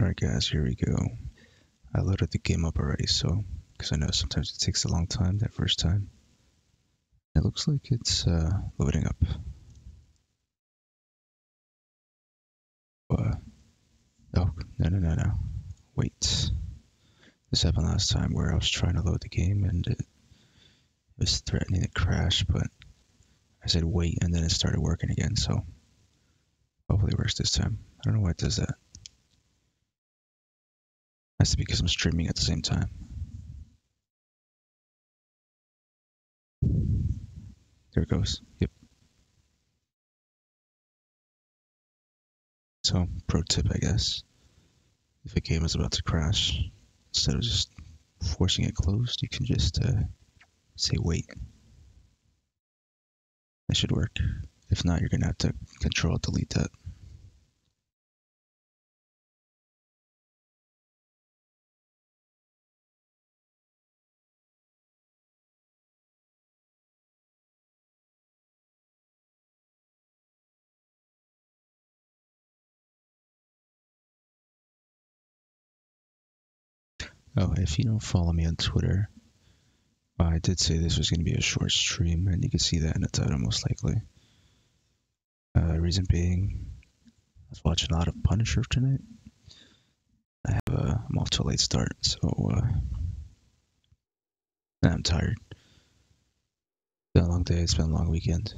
Alright guys, here we go. I loaded the game up already, so because I know sometimes it takes a long time that first time. It looks like it's loading up. Oh, no. Wait. This happened last time where I was trying to load the game and it was threatening to crash, but I said wait and then it started working again, so hopefully it works this time. I don't know why it does that. That's because I'm streaming at the same time. There it goes. Yep. So, pro tip, I guess. If a game is about to crash, instead of just forcing it closed, you can just say wait. That should work. If not, you're going to have to Control-Delete that. Oh, if you don't follow me on Twitter, I did say this was going to be a short stream, and you can see that in the title most likely. Reason being, I was watching a lot of Punisher tonight. I'm off to a late start, so I'm tired. It's been a long day, it's been a long weekend.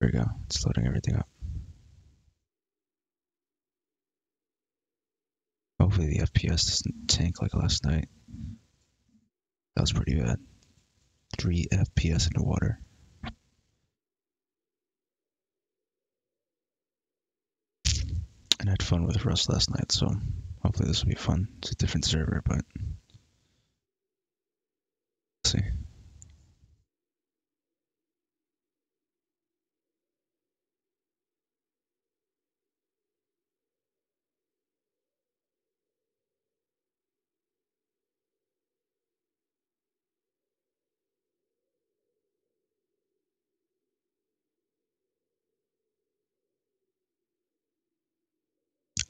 There we go, it's loading everything up. Hopefully the FPS doesn't tank like last night. That was pretty bad. 3 FPS in the water. And I had fun with Rust last night, so hopefully this will be fun. It's a different server, but let's see.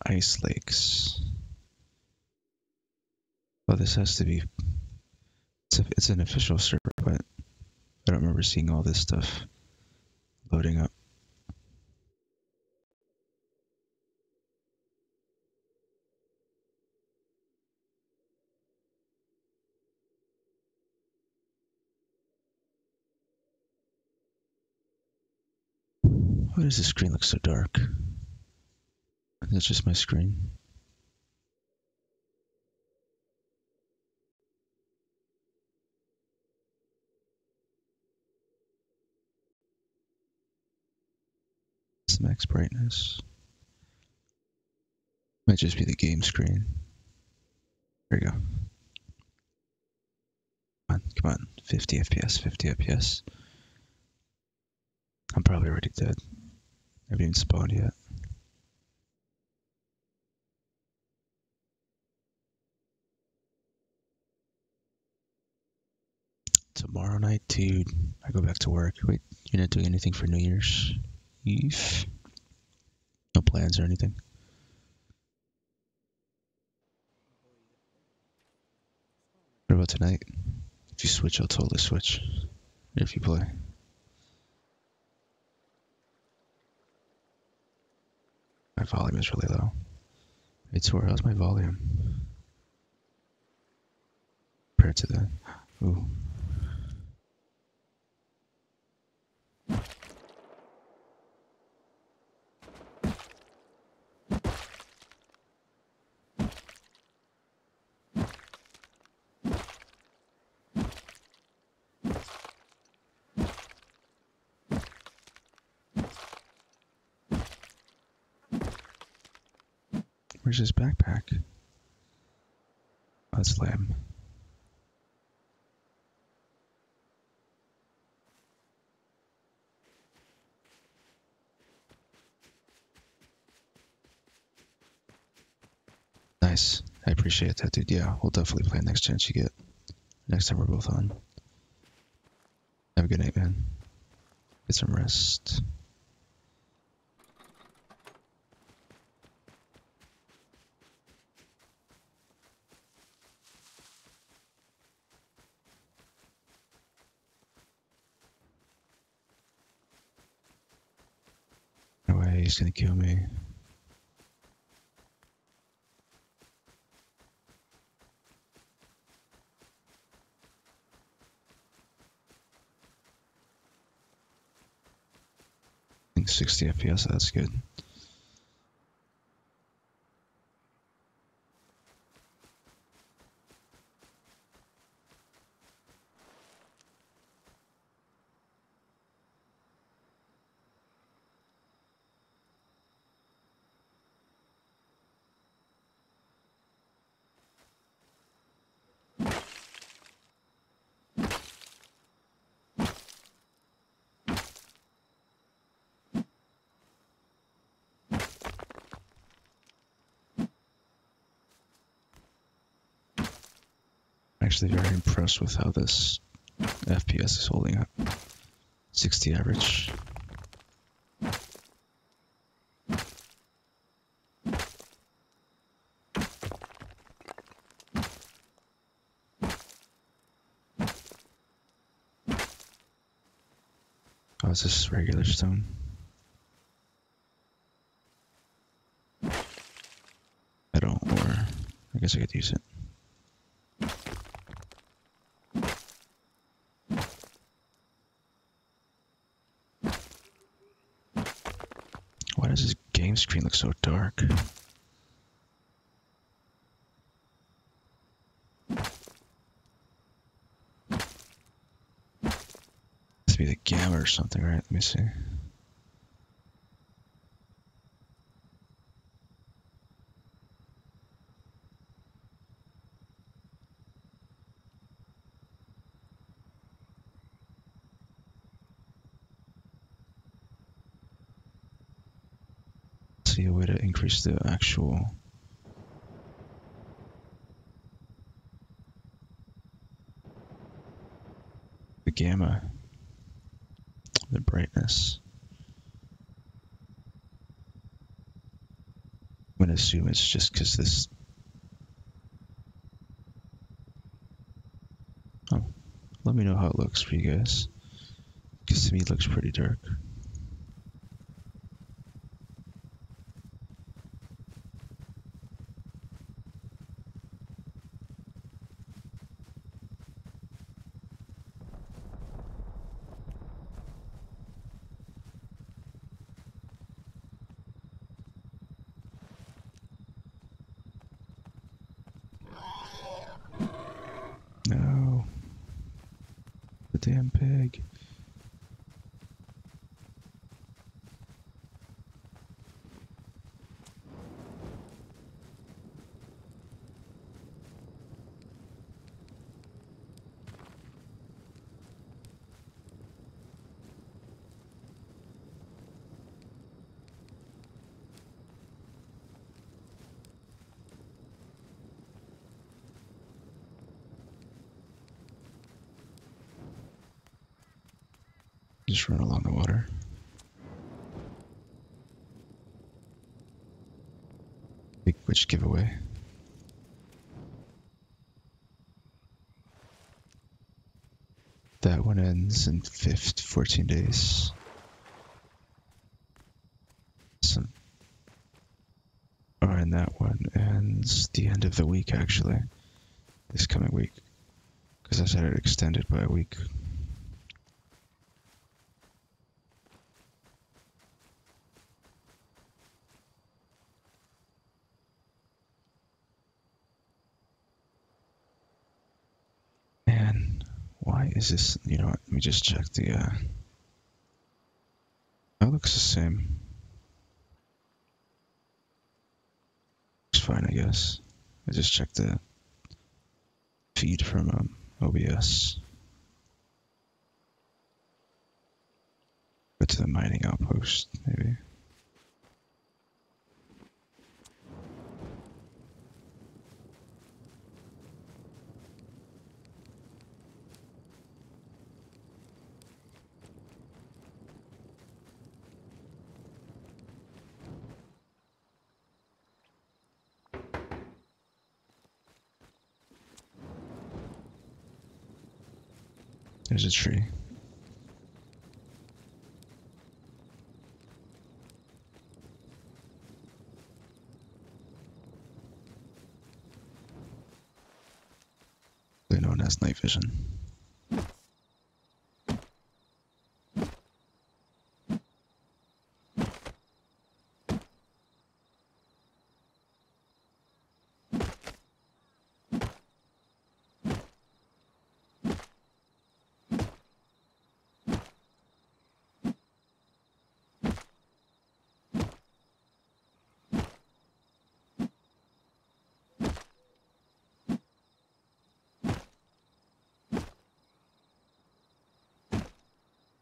Ice lakes. Well, this has to be. It's an official server, but I don't remember seeing all this stuff loading up. Why does this screen look so dark? That's just my screen. It's max brightness. Might just be the game screen. There you go. Come on. 50 FPS, 50 FPS. I'm probably already dead. I haven't even spawned yet. Tomorrow night, dude, I go back to work. Wait, you're not doing anything for New Year's Eve? No plans or anything? What about tonight? If you switch, I'll totally switch. If you play. My volume is really low. It's where? How's my volume? Compared to that. Ooh. Where's his backpack? Oh, that's lame. Nice. I appreciate that, dude. Yeah, we'll definitely play next chance you get. Next time we're both on. Have a good night, man. Get some rest. He's gonna kill me. I think 60 FPS, that's good. Actually very impressed with how this FPS is holding up. 60 average. Oh, is this regular stone? I don't, or I guess I could use it. Why does this game screen look so dark? Must be the gamma or something, right? Let me see. See a way to increase the actual the gamma, the brightness. I'm gonna assume it's just because this. Oh, let me know how it looks for you guys, because to me it looks pretty dark. Damn pig. Just run along the water. Big witch giveaway. That one ends in 14 days. And that one ends the end of the week, actually. This coming week. Because I said it extended by a week. Is this, you know what, let me just check the, that looks the same. Looks fine, I guess. I just checked the feed from OBS. Go to the mining outpost, maybe. There's a tree. has night vision.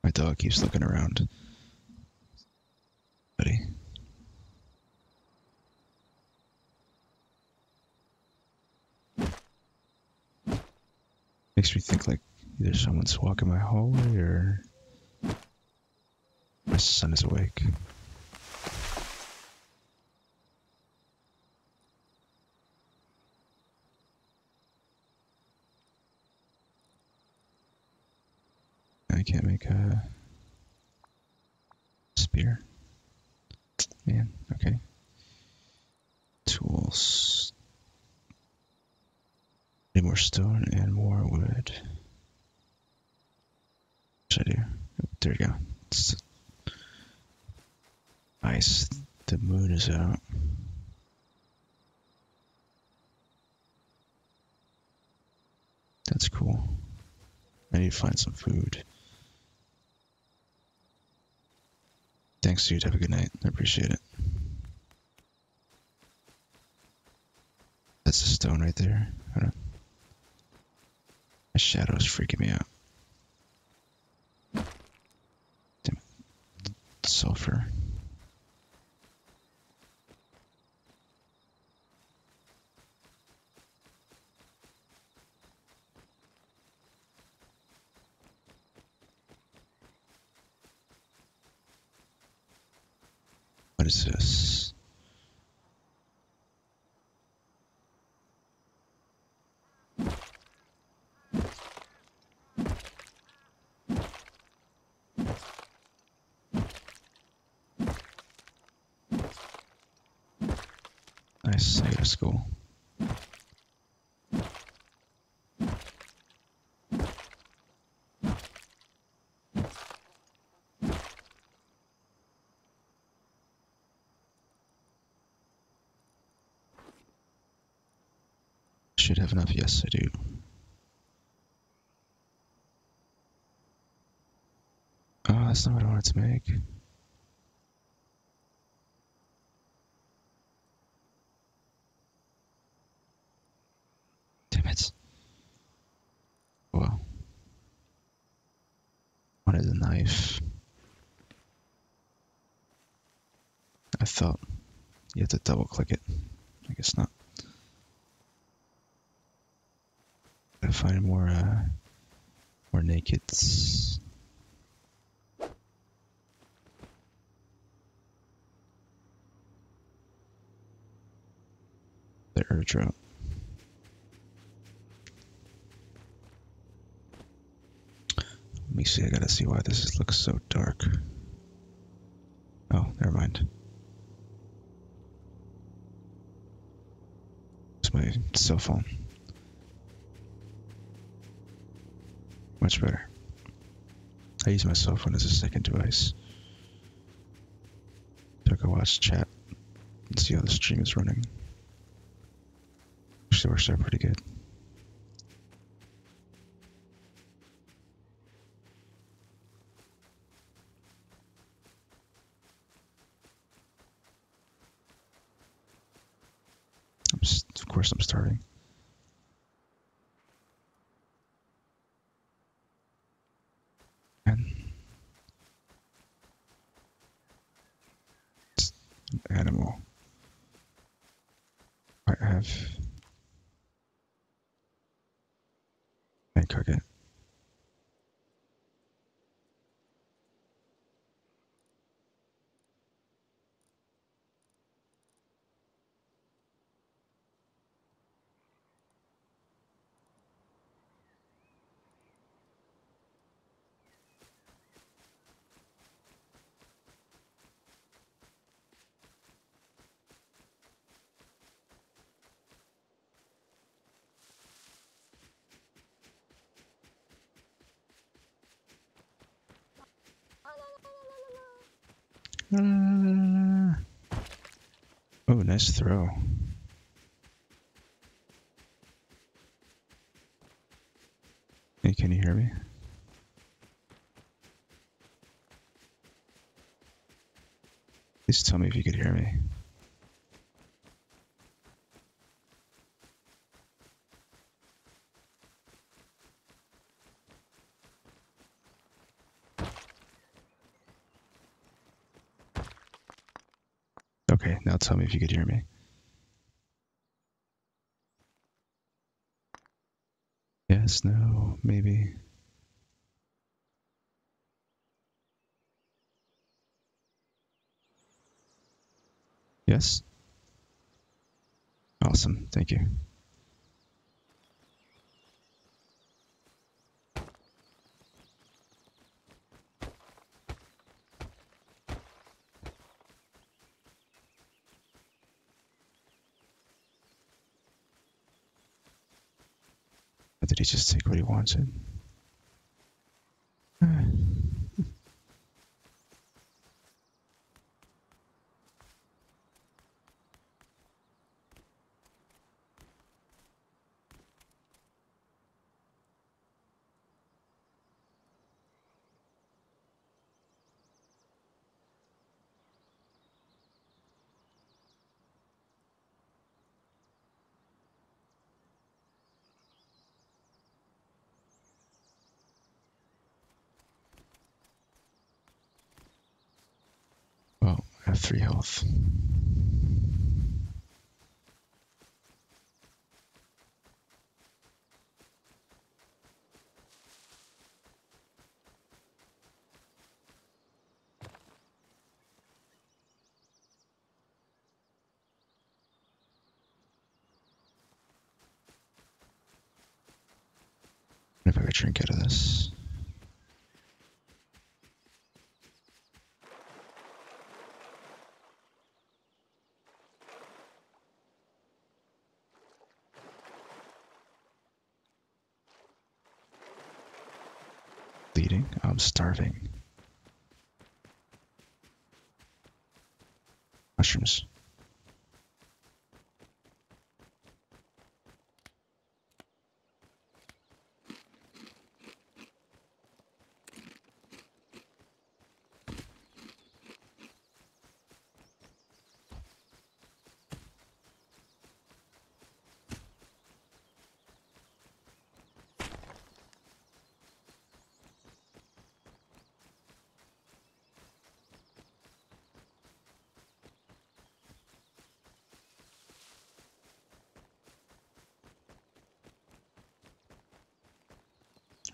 My dog keeps looking around. Buddy. Makes me think like either someone's walking my hallway or my son is awake. I can't make a spear. Man, okay. Tools. Need more stone and more wood. What should I do? Oh, there we go. Nice. The moon is out. That's cool. I need to find some food. Thanks, dude. Have a good night. I appreciate it. That's a stone right there. I don't know. My shadow's freaking me out. Damn it. Sulfur. What is this? Nice, I gotta school. Should have enough. Yes, I do. Oh, that's not what I wanted to make. Damn it. Well, I wanted a knife. I thought you had to double click it. I guess not. Gotta find more, more nakeds. The airdrop. Let me see, I gotta see why this looks so dark. Oh, never mind. It's my cell phone. Much better. I use my cell phone as a second device. So I can watch chat and see how the stream is running. Actually works out pretty good. Of course I'm starting. Animal. I have. I cook it. Oh, nice throw. Hey, can you hear me? Please tell me if you could hear me. Okay, now tell me if you could hear me. Yes, no, maybe. Yes? Awesome, thank you. Did he just take what he wanted? I have 3 health. If I could drink out of this. I'm starving. Mushrooms.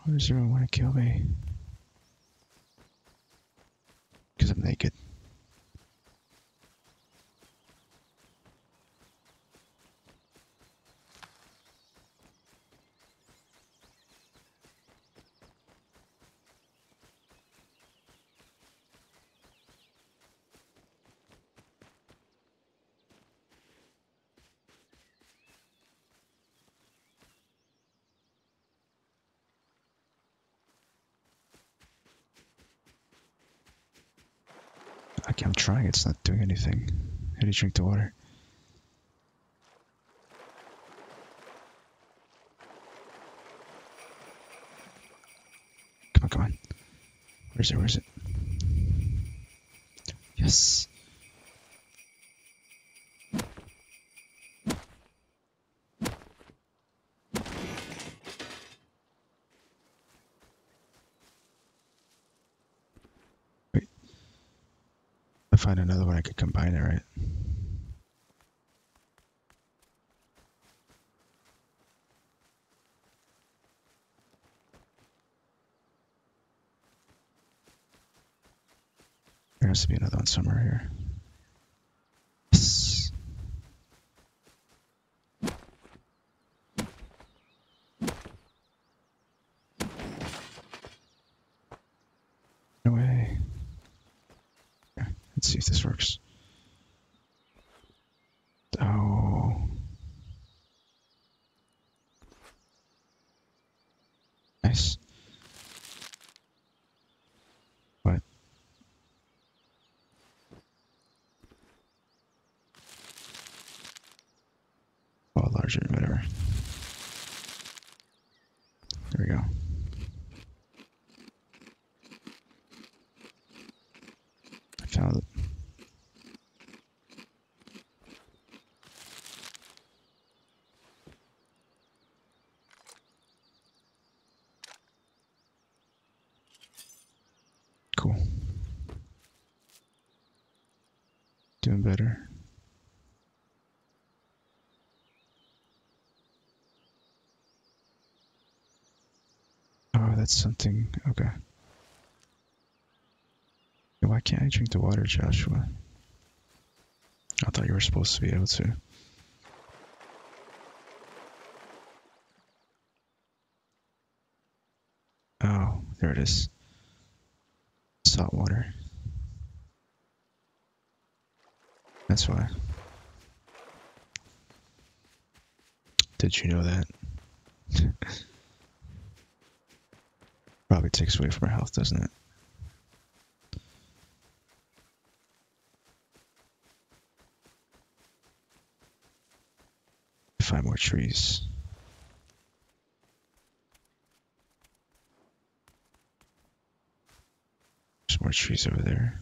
Why does everyone want to kill me? Because I'm naked. Okay, I'm trying, it's not doing anything. How do you drink the water? Come on, come on. Where is it? Where is it? Yes. Find another one, I could combine it, right? There has to be another one somewhere here. Yes. No way. Let's see if this works. Oh. Nice. What? enlarge it, whatever. There we go. I found it. Cool. Doing better. Oh, that's something. Okay. Why can't I drink the water, Joshua? I thought you were supposed to be able to. Oh, there it is. Salt water. That's why. Did you know that? Probably takes away from our health, doesn't it? Find more trees. There's more trees over there.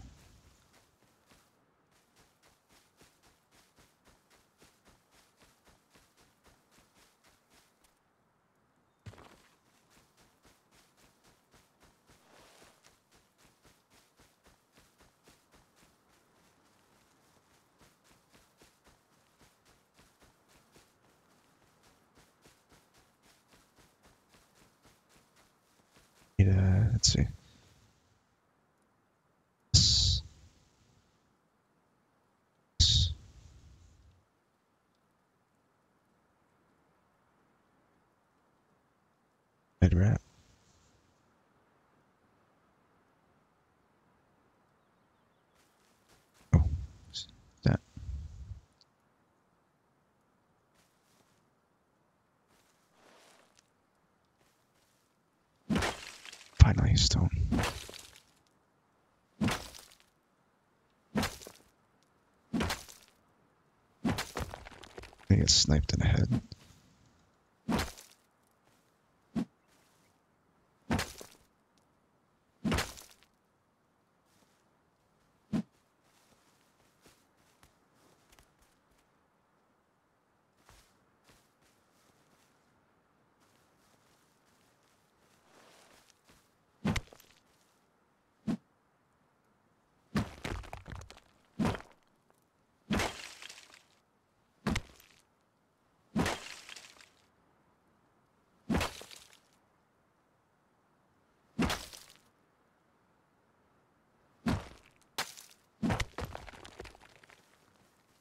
Let's see. I'd wrap. Oh, that. Finally, stone. I get sniped in the head.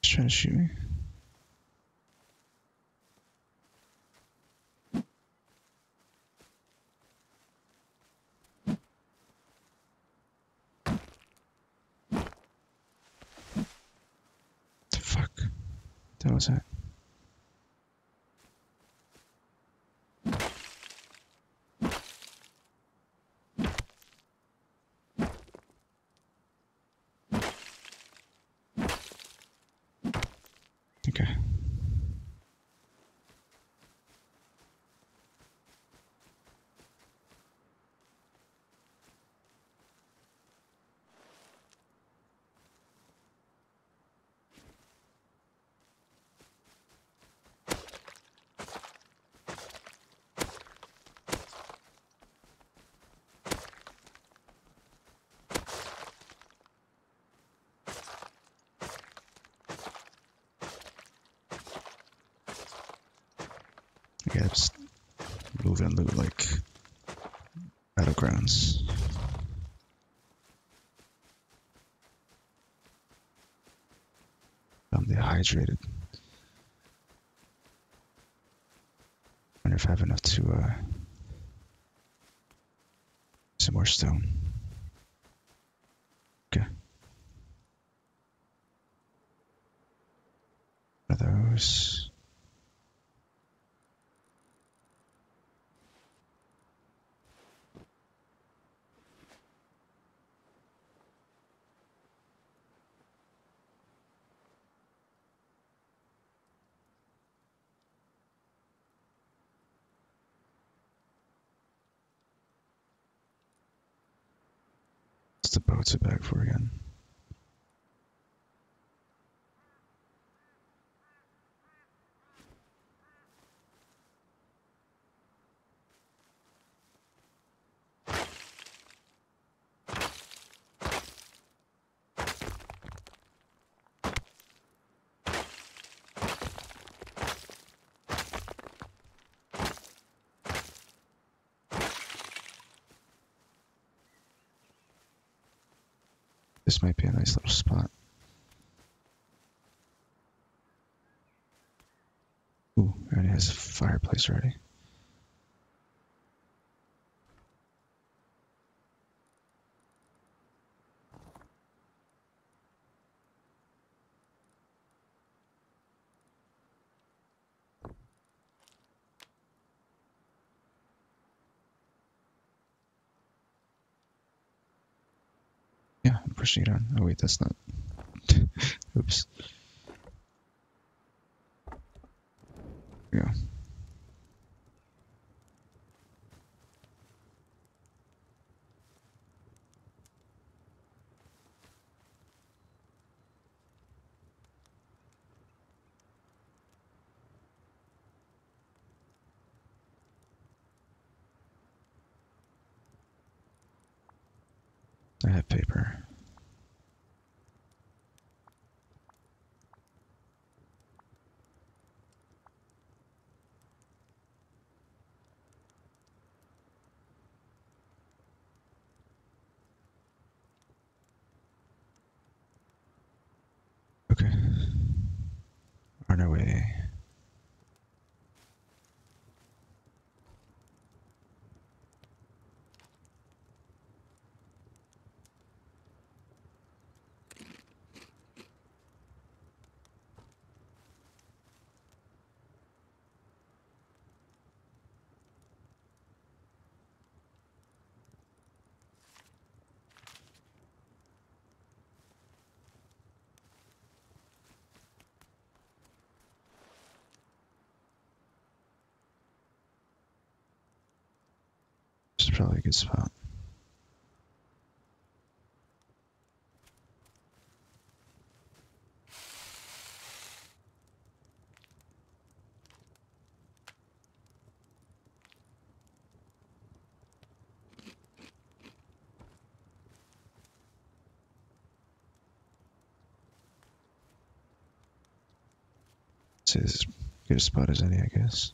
Trying to shoot me. The fuck? That was it. Okay. Yeah, just move and loot like battlegrounds. I'm dehydrated. Wonder if I have enough to some more stone. Okay. One of those. the boats are back for again. This might be a nice little spot. Ooh, and it has a fireplace already. Yeah, I'm pushing it on. Oh wait, that's not... Oops. Yeah. I have paper. Okay. On our way. Probably a good spot. See, this is as good a spot as any, I guess.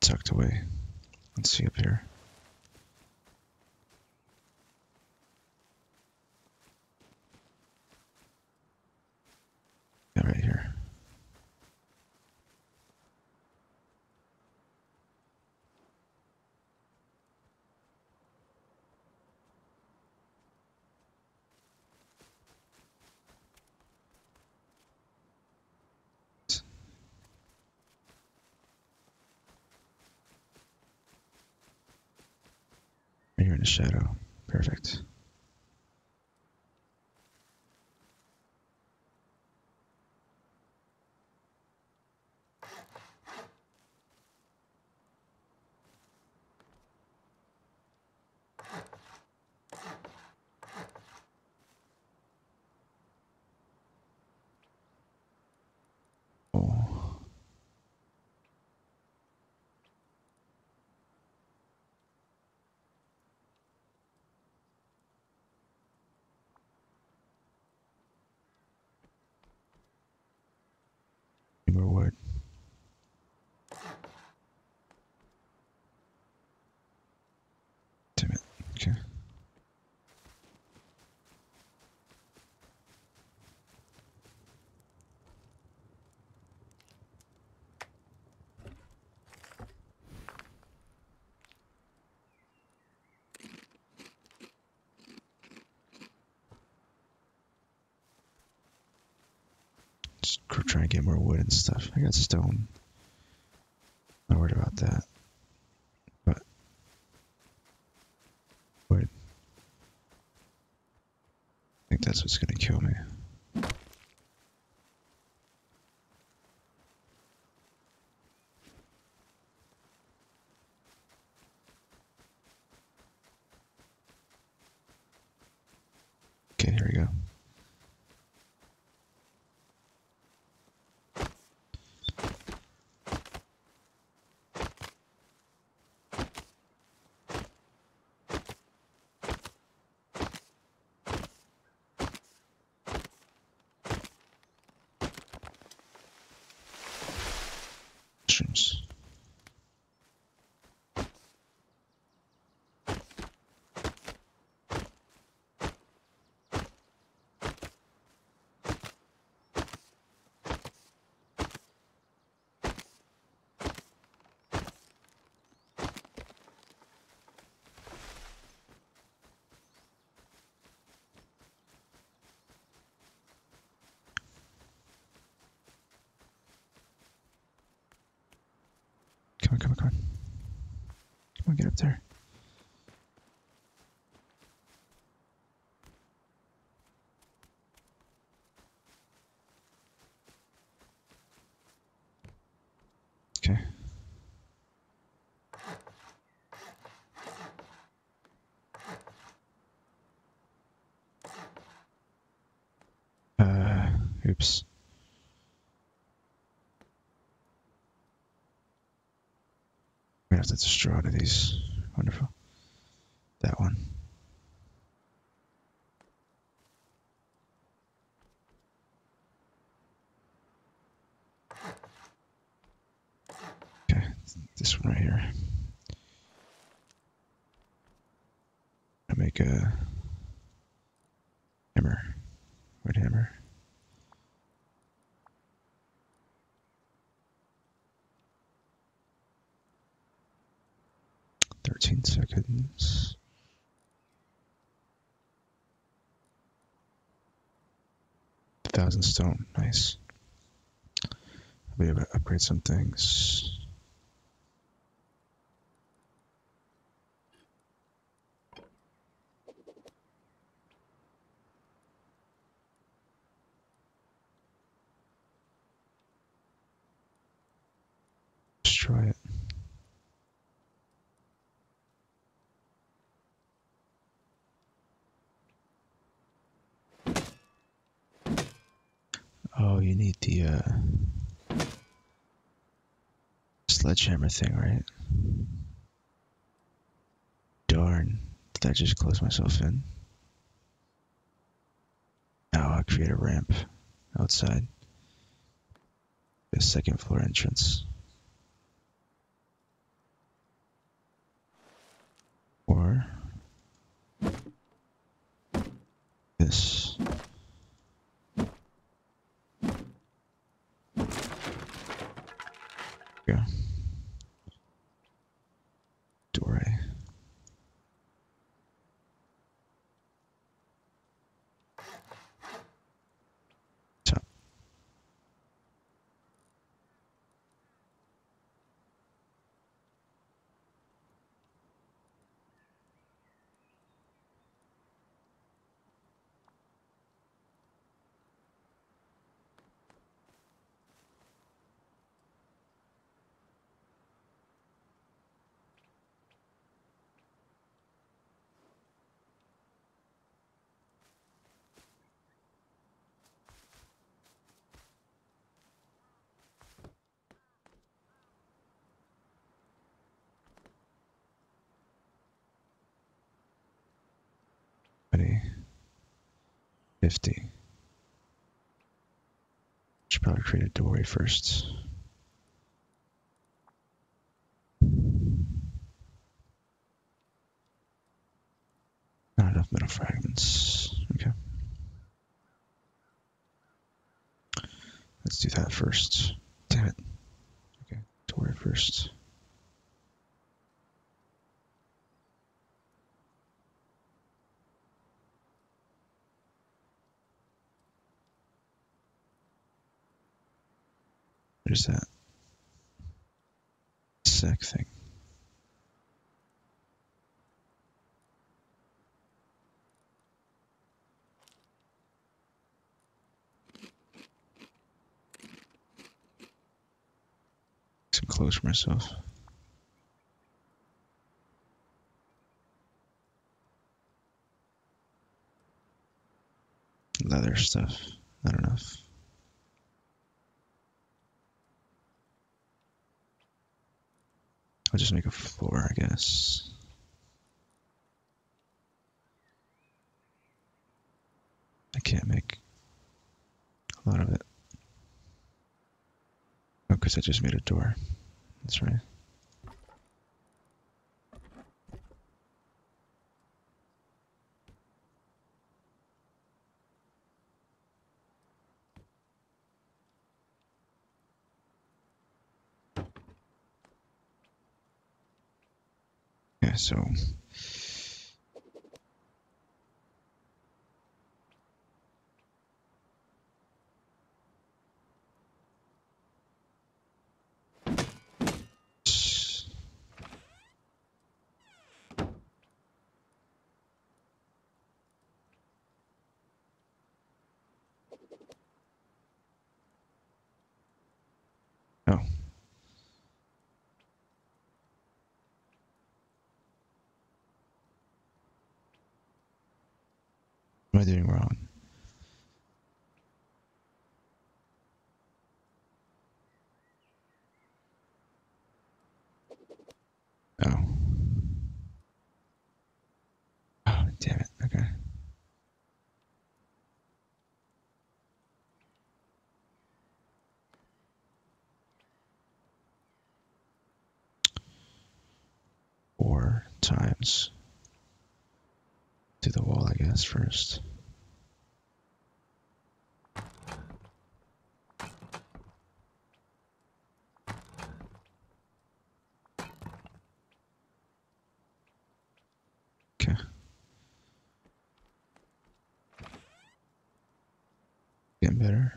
Tucked away. Let's see up here. Yeah, right here. You're in the shadow. Perfect. Or what? Damn it. Okay. Trying to get more wood and stuff. I got stone. Not worried about that. But wood. I think that's what's gonna kill me. Okay, there we go. Come on, get up there. Okay. Oops. I have to destroy one of these. Wonderful. That one. Okay, this one right here. I make a hammer. Wood hammer. Seconds. A 1,000 stone, nice. I'll be able to upgrade some things. Let's try it. Oh, you need the sledgehammer thing, right? Darn, did I just close myself in? Now I'll create a ramp outside. The second floor entrance. Or this. Should probably create a doorway first. Not enough metal fragments. Okay. Let's do that first. Damn it. Okay, doorway first. There's that sack thing. Some clothes for myself. other stuff. I don't know. I'll just make a 4, I guess. I can't make a lot of it. Oh, because I just made a door. That's right. Yeah, so... Oh. What am I doing wrong? Oh. Oh, damn it. Okay. Times to the wall, I guess, first. Okay. Getting better.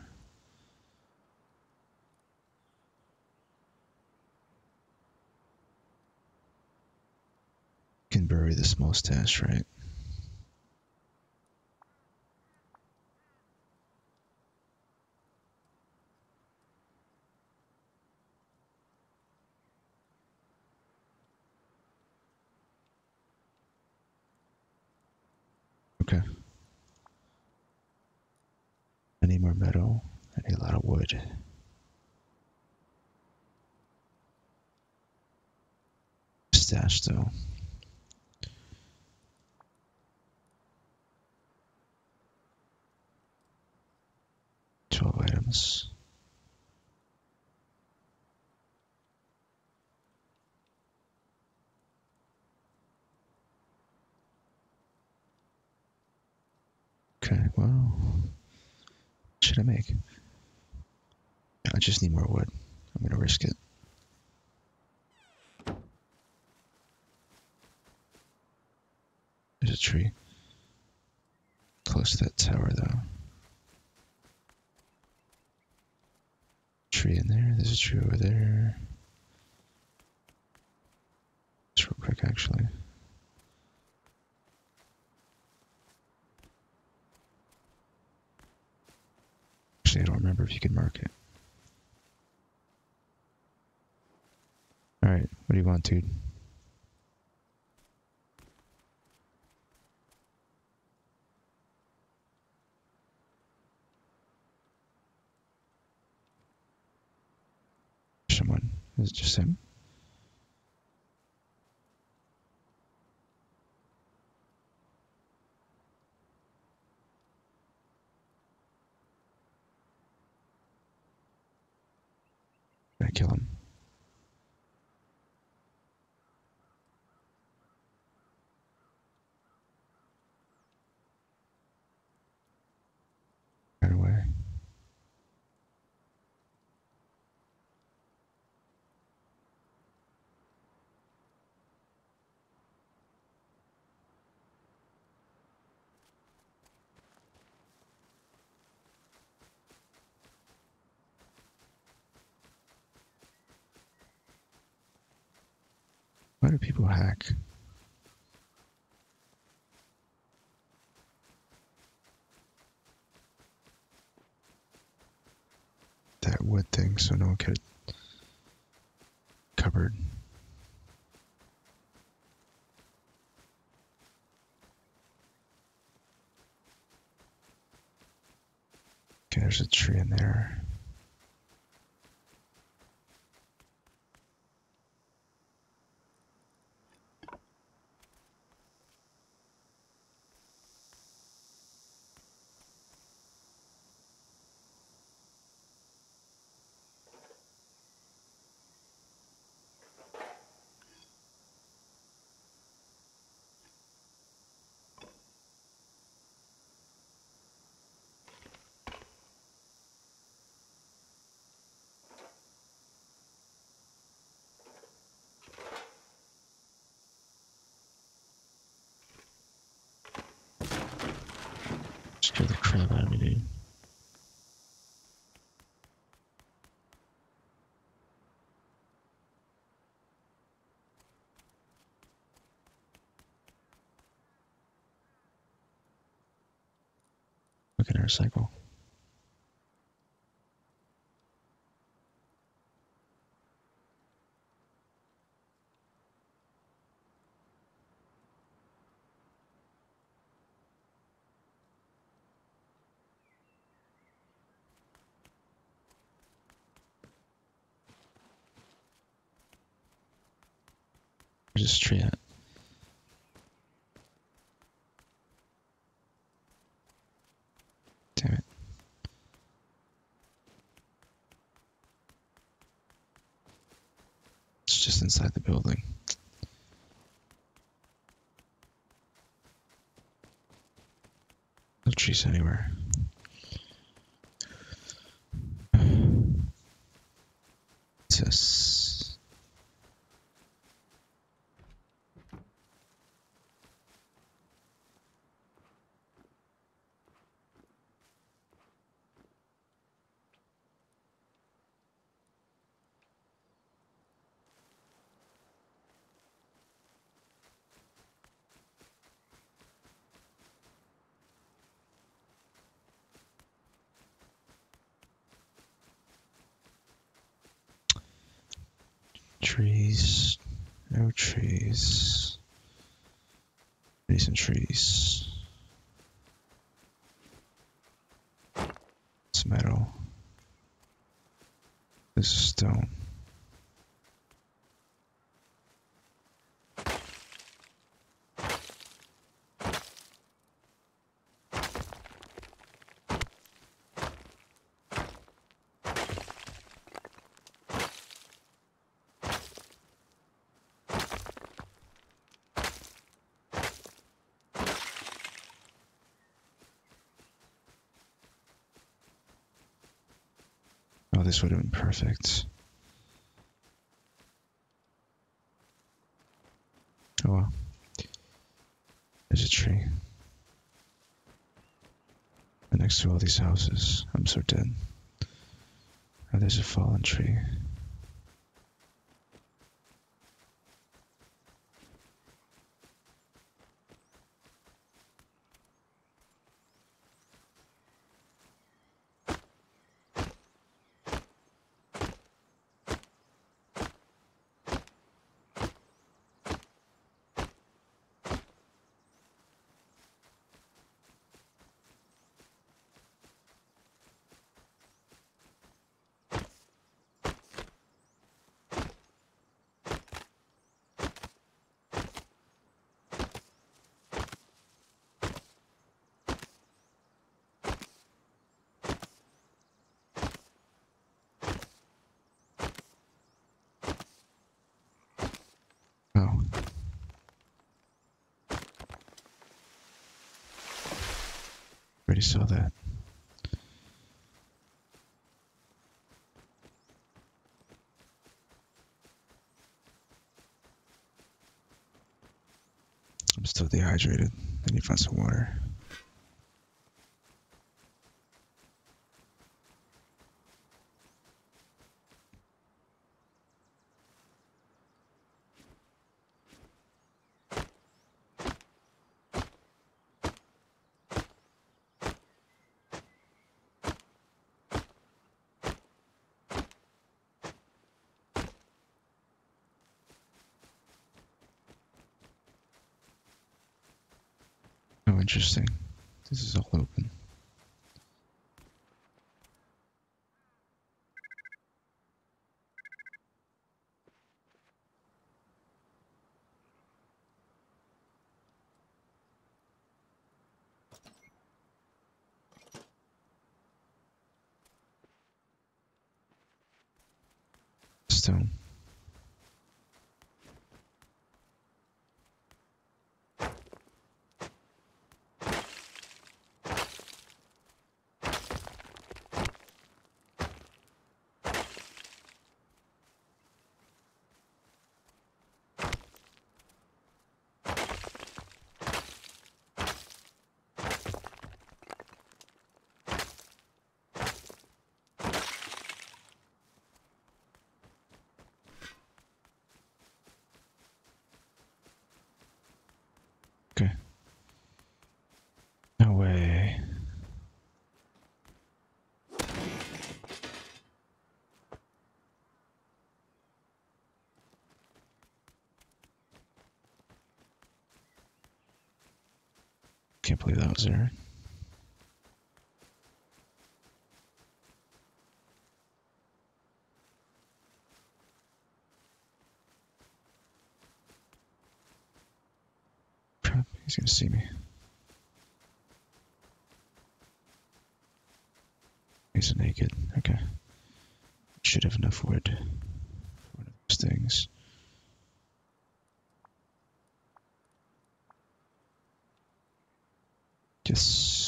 Can bury this mustache, right? Okay. I need more metal. I need a lot of wood. Mustache, though. Items. Okay, well, what should I make? I just need more wood. I'm gonna risk it. There's a tree close to that tower, though. Tree in there, there's a tree over there. Just real quick, actually. Actually, I don't remember if you can mark it. Alright, what do you want, dude? Someone. Is it just him? Can I kill him? Right away. Why do people hack? That wood thing so no one could cupboard. there's a tree in there. Scare the crap out of me, dude. Look at our cycle. Where's this tree at? Damn it. It's just inside the building. No trees anywhere. Yes. Trees, no trees, decent trees, it's metal, this is stone. Oh, this would have been perfect. Oh well. There's a tree. And next to all these houses. I'm so dead. Oh, there's a fallen tree. Already saw that. I'm still dehydrated. I need to find some water. Interesting. This is all open. redstone. Can't believe that was there. He's gonna see me. He's naked. Okay. Should have enough wood for one of those things. Yes.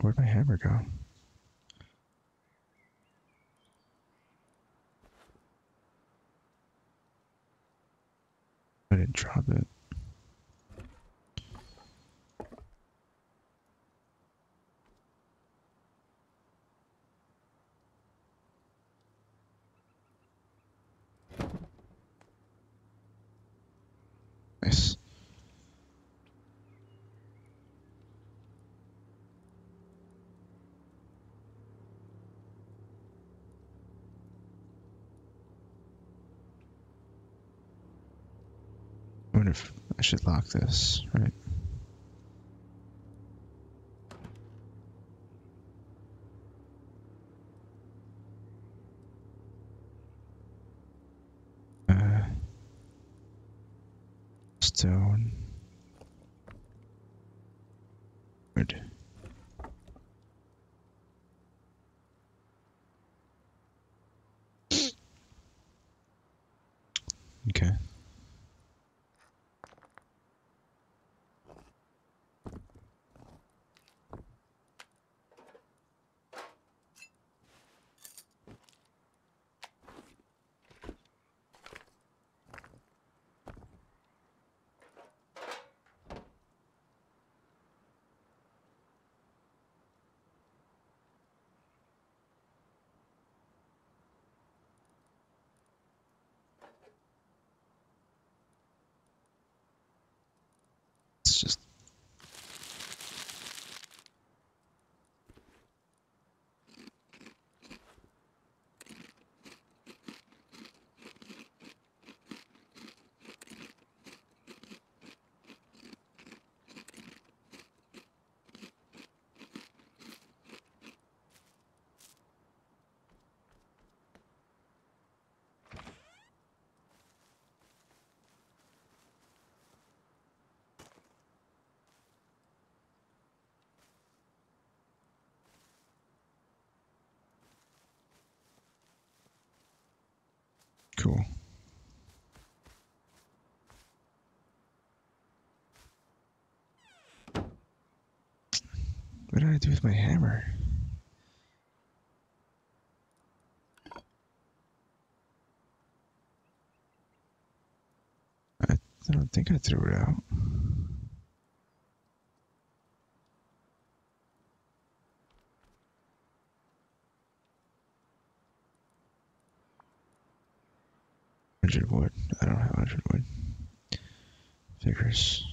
Where'd my hammer go? I didn't drop it. I wonder if I should lock this, right? Stone. Good. Okay. Just cool. What did I do with my hammer? I don't think I threw it out. Engineered wood. I don't have engineered wood. Figures.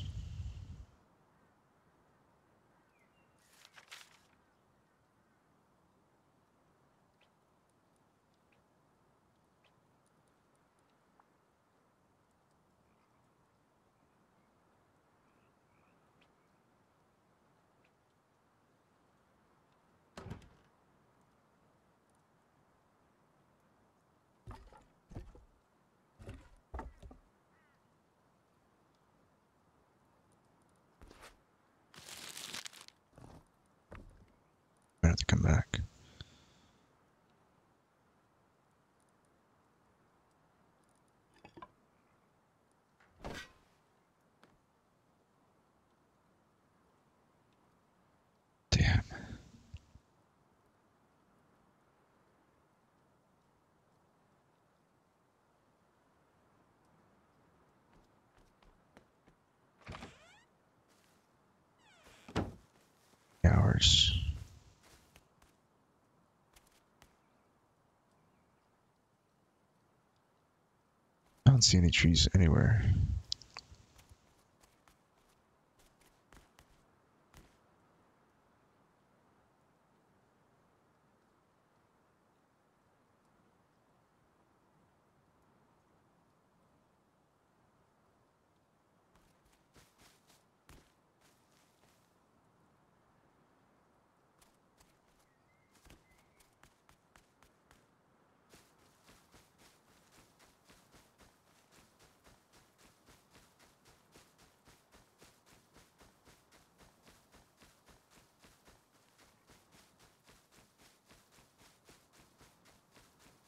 To come back. Damn. Hours. I don't see any trees anywhere.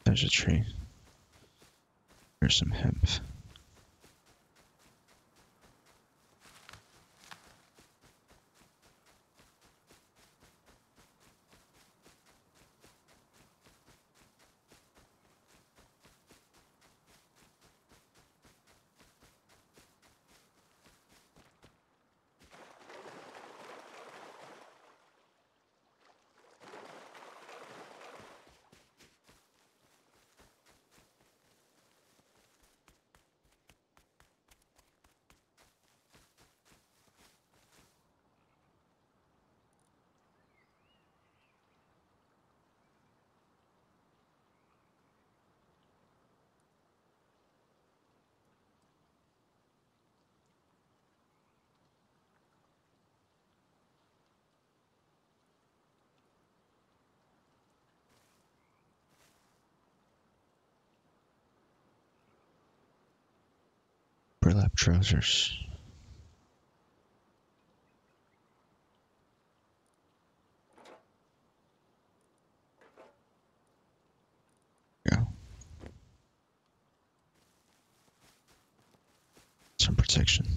There's a tree. There's some hemp. Burlap trousers. Go. Some protection.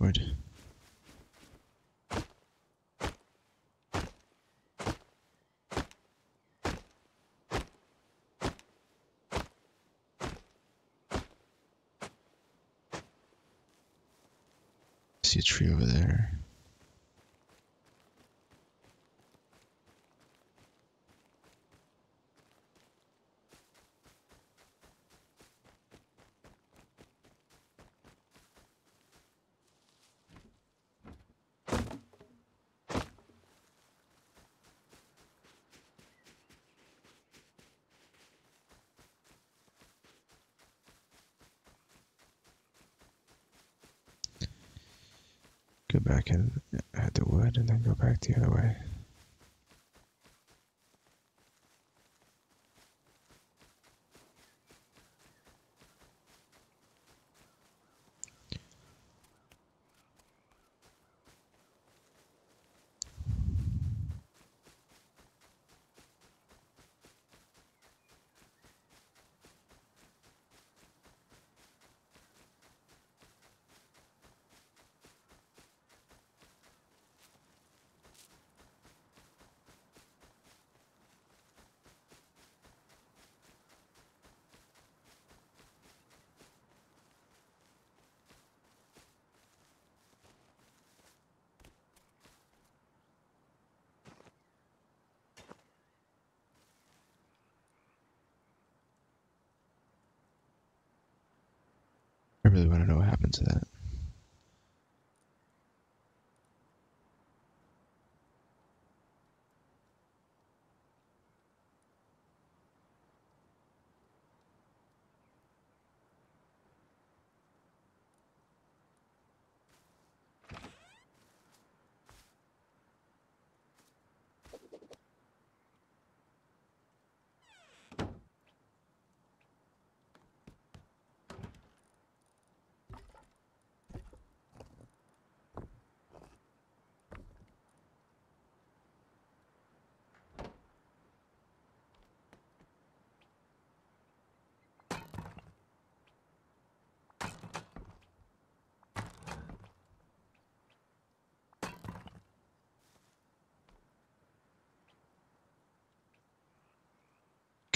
Wood. See a tree over there. Go back and add the wood and then go back the other way. I really want to know what happened to that.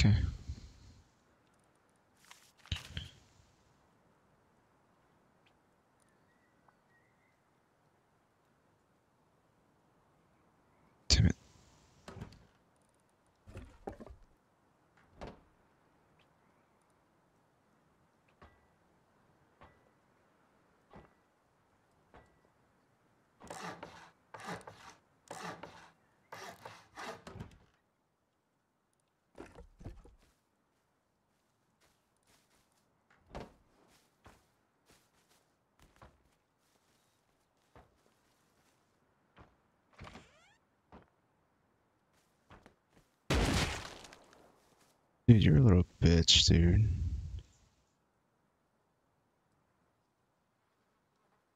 Okay. Damn it. Dude, you're a little bitch, dude. I'm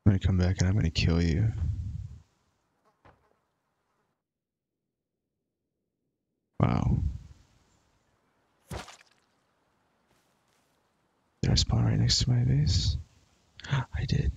gonna come back and I'm gonna kill you. Wow. Did I spawn right next to my base? I did.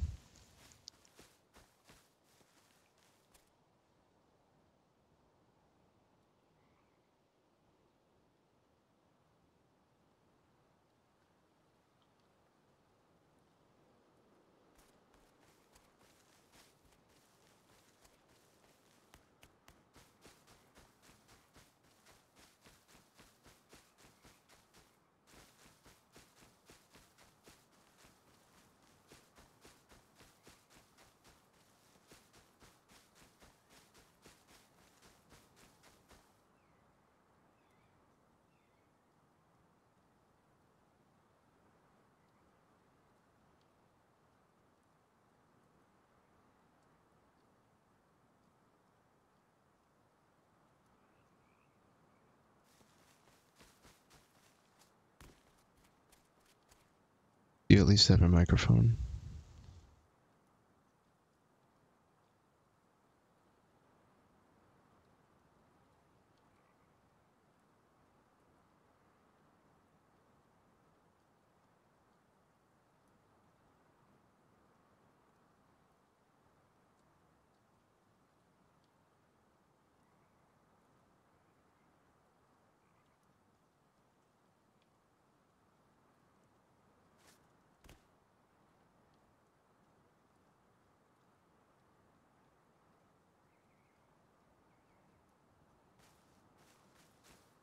You at least have a microphone.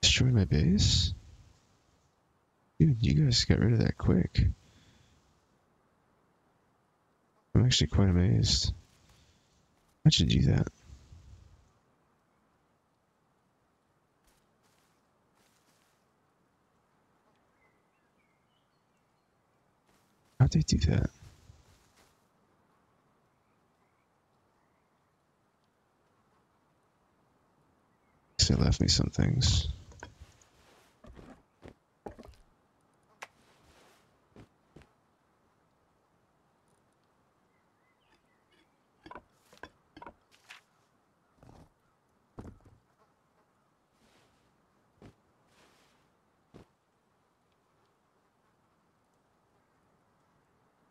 Destroy my base? Dude, you guys got rid of that quick. I'm actually quite amazed. How'd you do that? How'd they do that? They left me some things.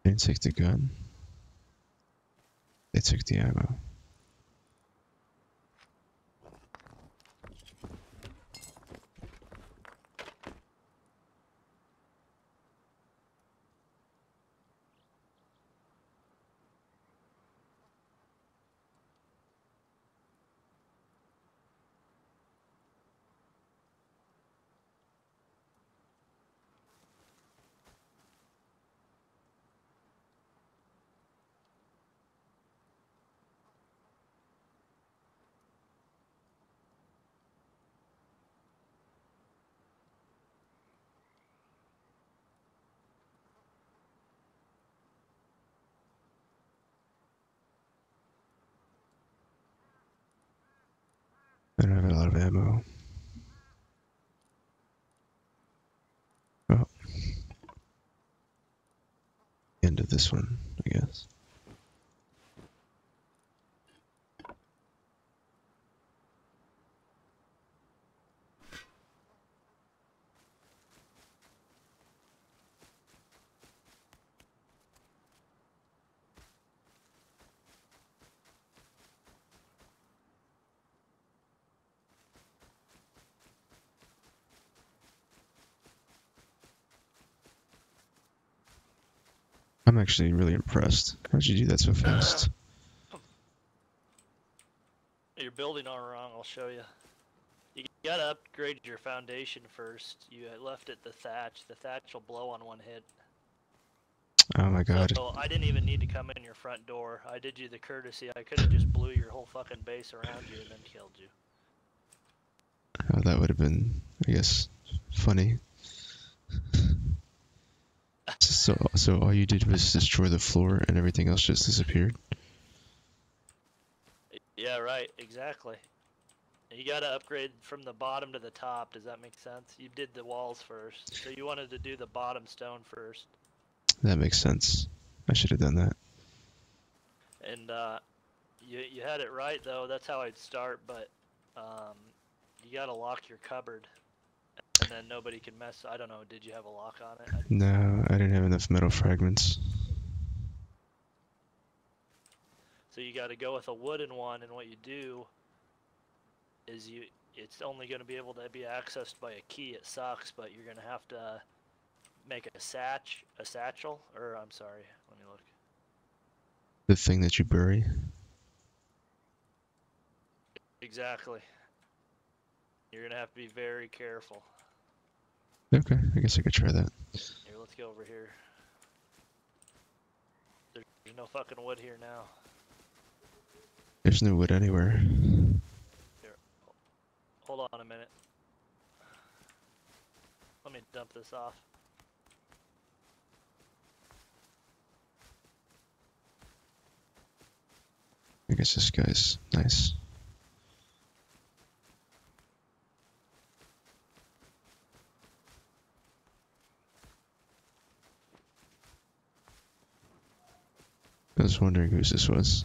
They took the gun. They took the ammo. ammo. Oh. End of this one, I guess. I'm actually really impressed. How'd you do that so fast? You're building all wrong, I'll show you. You gotta upgrade your foundation first. You left it the thatch. The thatch will blow on one hit. Oh my god. So I didn't even need to come in your front door. I did you the courtesy. I could have just blew your whole fucking base around you and then killed you. Oh, that would have been, I guess, funny. So all you did was destroy the floor and everything else just disappeared? Yeah, right, exactly. You gotta upgrade from the bottom to the top, does that make sense? You did the walls first, so you wanted to do the bottom stone first. That makes sense. I should have done that. And you had it right, though. That's how I'd start, but you gotta lock your cupboard. And then nobody can mess. I don't know. Did you have a lock on it? No, I didn't have enough metal fragments. So you got to go with a wooden one, and what you do is it's only going to be able to be accessed by a key. It sucks, but you're going to have to make a satchel, or I'm sorry, let me look. The thing that you bury? Exactly. You're going to have to be very careful. Okay, I guess I could try that. Here, let's go over here. There's no fucking wood here now. There's no wood anywhere. Here, hold on a minute. Let me dump this off. I guess this guy's nice. I was wondering whose this was.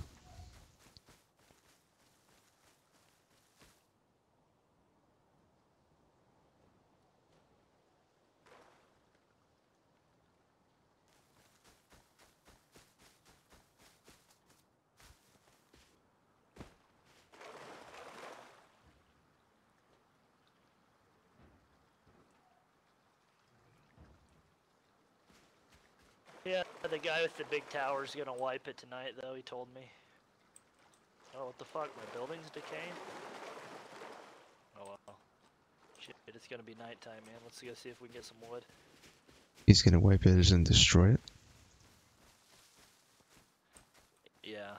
Yeah, the guy with the big tower's gonna wipe it tonight, though, he told me. Oh, what the fuck, my building's decaying? Oh, well. Shit, it's gonna be nighttime, man. Let's go see if we can get some wood. He's gonna wipe it and destroy it? Yeah.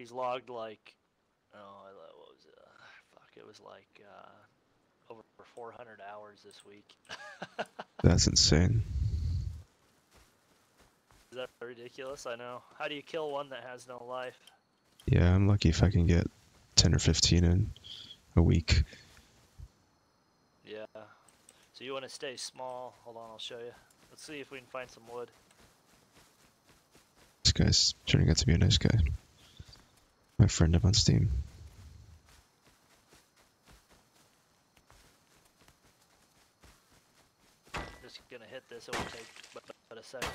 He's logged like... Oh, what was it? Fuck, it was like, over 400 hours this week. That's insane. Is that ridiculous? I know. How do you kill one that has no life? Yeah, I'm lucky if I can get 10 or 15 in a week. Yeah. So you want to stay small. Hold on, I'll show you. Let's see if we can find some wood. This guy's turning out to be a nice guy. My friend up on Steam. Just gonna hit this. It will take about a second.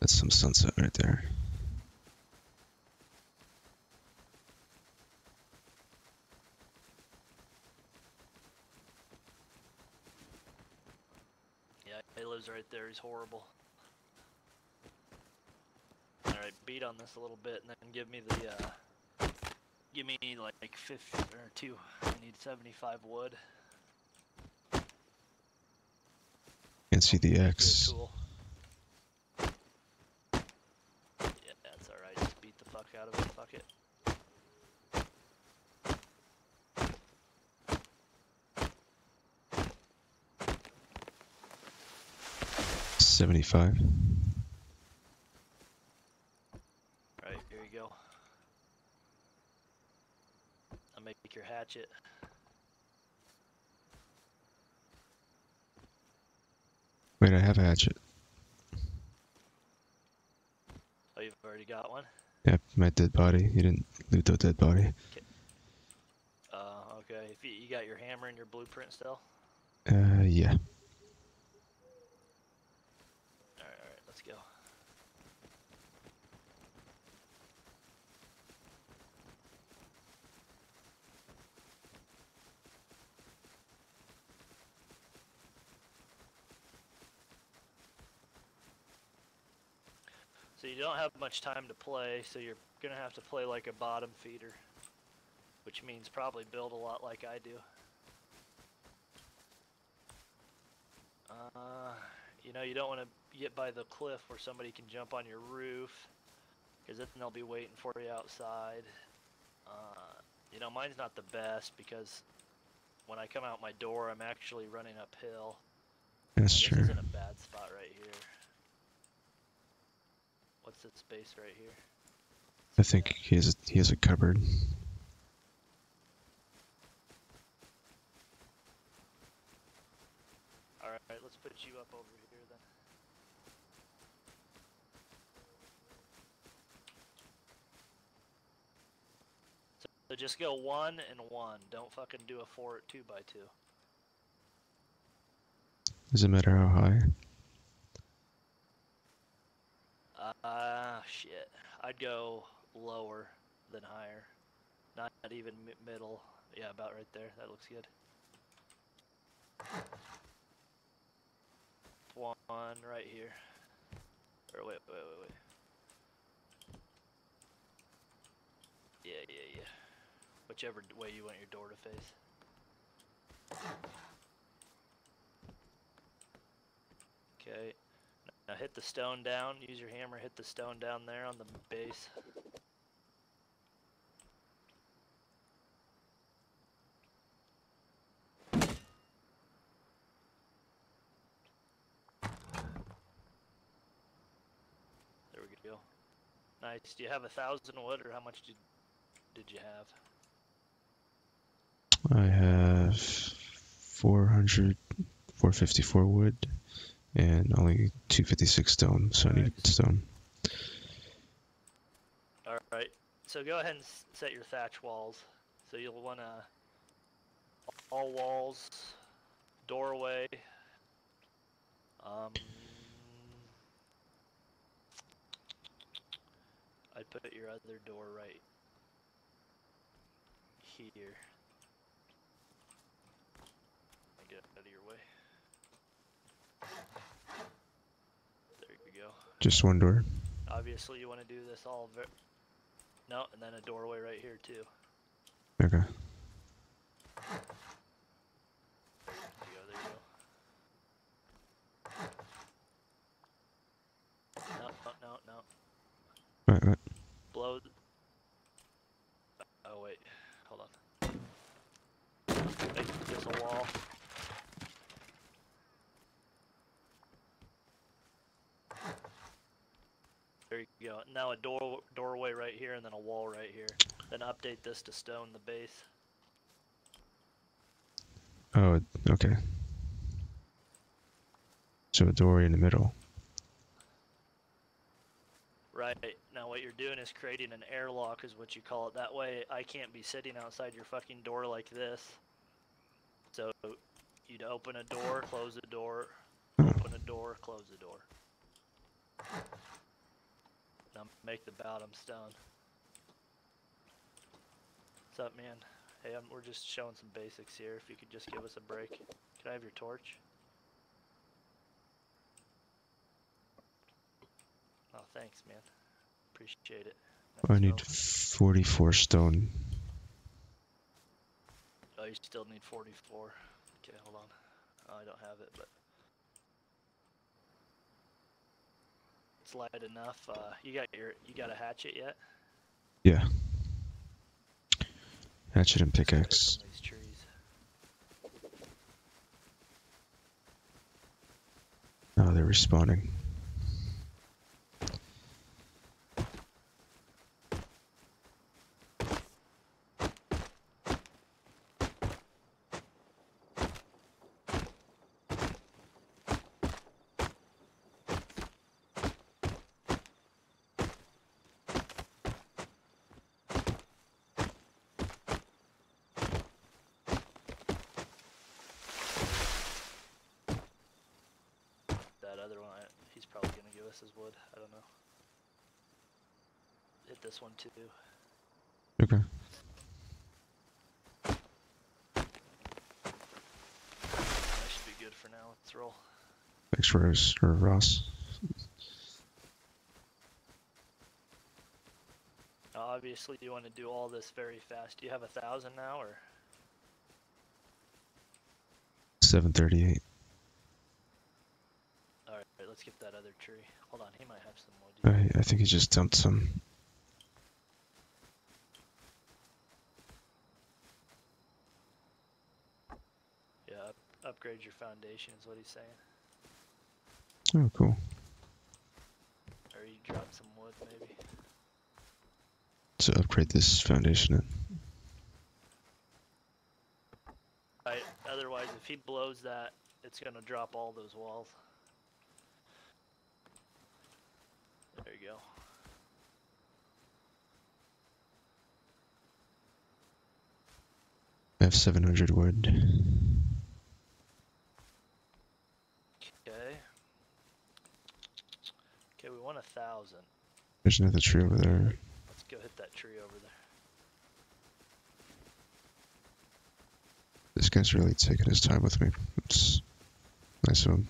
That's some sunset right there. Yeah, he lives right there. He's horrible. Alright, beat on this a little bit and then give me the Give me like 50 or 2. I need 75 wood. Can't see the X. Yeah, that's alright. Just beat the fuck out of it. Fuck it. $75. Alright, here you go. I'll make your hatchet. Wait, I have a hatchet. Oh, you've already got one? Yep, my dead body. You didn't loot the dead body. Okay. Okay. If you got your hammer and your blueprint still? Yeah. Alright, let's go. So you don't have much time to play, so you're going to have to play like a bottom feeder, which means probably build a lot like I do. You know, you don't want to get by the cliff where somebody can jump on your roof, because then they'll be waiting for you outside. You know, mine's not the best, because when I come out my door, I'm actually running uphill. That's true. This isn't a bad spot right here. What's this space right here? I think he has a cupboard. All right, let's put you up over here then. So just go 1 and 1. Don't fucking do a 4 2x2. Doesn't matter how high. Shit. I'd go lower than higher. Not even middle. Yeah, about right there. That looks good. 1 right here. Or wait. Yeah. Whichever way you want your door to face. Okay. Now hit the stone down, use your hammer, hit the stone down there on the base. There we go. Nice. Do you have 1,000 wood, or how much did you have? I have 454 wood. And only 256 stone, so I need stone. Alright, so go ahead and set your thatch walls. So you'll want to all walls, doorway, I'd put your other door right here. I'll get out of your way. There you go. Just one door. Obviously, you want to do this all. No, and then a doorway right here too. Okay. There you go. No. Right. Blow. Oh wait, hold on. Make this a wall. There you go. Now a doorway right here, and then a wall right here. Then update this to stone the base. Oh, okay. So a doorway in the middle. Right. Now what you're doing is creating an airlock, is what you call it. That way I can't be sitting outside your fucking door like this. So you'd open a door, close a door, open a door, close a door. I'll make the bottom stone. What's up, man? Hey, we're just showing some basics here. If you could just give us a break. Can I have your torch? Oh, thanks, man. Appreciate it. Nice. I need 44 stone you still need 44. Okay, hold on. I don't have it, but it's light enough. You got a hatchet yet? Yeah. Hatchet and pickaxe. Oh, they're respawning. He's probably gonna give us his wood. I don't know. Hit this one too. Okay. That should be good for now. Let's roll. Thanks, Rose or Ross. Obviously, you want to do all this very fast. Do you have 1,000 now, or 738? Let's get that other tree. Hold on, he might have some wood. I think he just dumped some. Yeah, upgrade your foundation is what he's saying. Oh, cool. Or you dropped some wood, maybe. So upgrade this foundation in. Right, otherwise, if he blows that, it's going to drop all those walls. There you go. I have 700 wood. Okay, we want 1,000. There's another tree over there. Let's go hit that tree over there. This guy's really taking his time with me. It's nice of him.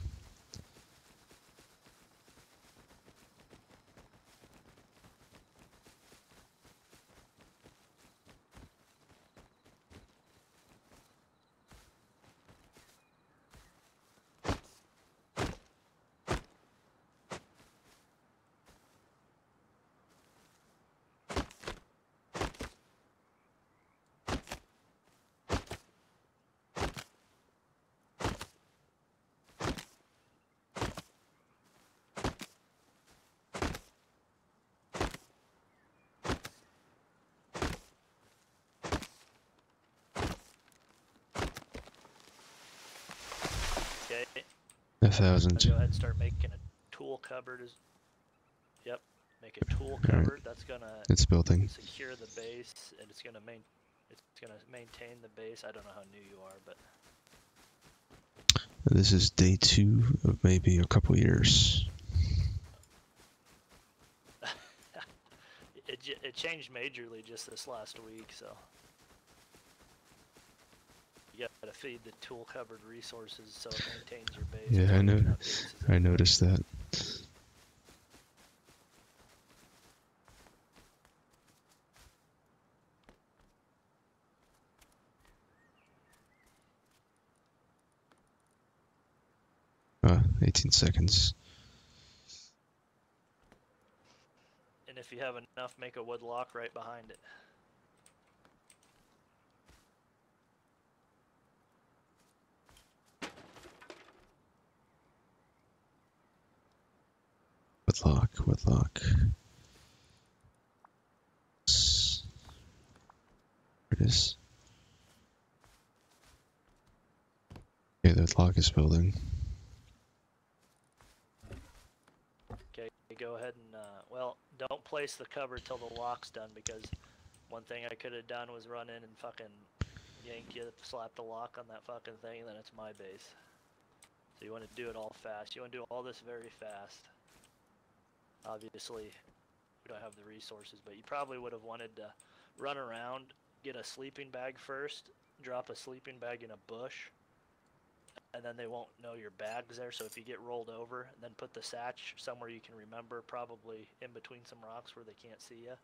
Okay. 1,000. Go ahead and start making a tool cupboard. Yep, make a tool cupboard. Right. That's gonna. It's building. Secure the base, and it's gonna main. It's gonna maintain the base. I don't know how new you are, but. This is day 2 of maybe a couple years. It changed majorly just this last week, so. You gotta feed the tool cupboard resources so it maintains your base. Yeah, I noticed that. Ah, 18 seconds. And if you have enough, make a wood lock right behind it. Woodlock. There it is. Okay, the lock is building. Okay, go ahead and, well, don't place the cover till the lock's done, because one thing I could have done was run in and fucking slap the lock on that fucking thing, and then it's my base. So you want to do it all fast. You want to do all this very fast. Obviously, we don't have the resources, but you probably would have wanted to run around, get a sleeping bag first, drop a sleeping bag in a bush, and then they won't know your bag's there, so if you get rolled over, then put the satch somewhere you can remember, probably in between some rocks where they can't see you,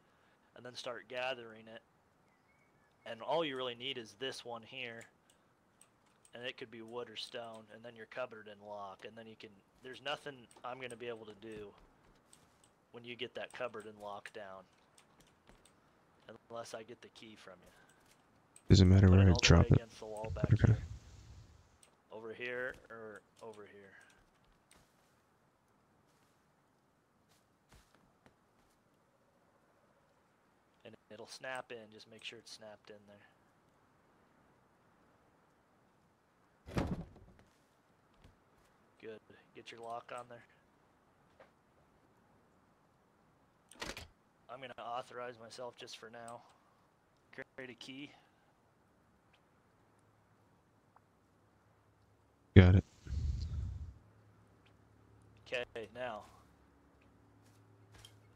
and then start gathering it and all you really need is this one here, and it could be wood or stone, and then you're cupboard and lock, and then you can, there's nothing I'm going to be able to do when you get that cupboard and lock down, unless I get the key from you. Doesn't matter where I drop it. Against the wall back here. Over here or over here. And it'll snap in, just make sure it's snapped in there. Good. Get your lock on there. I'm going to authorize myself just for now. Create a key. Got it. Okay, now.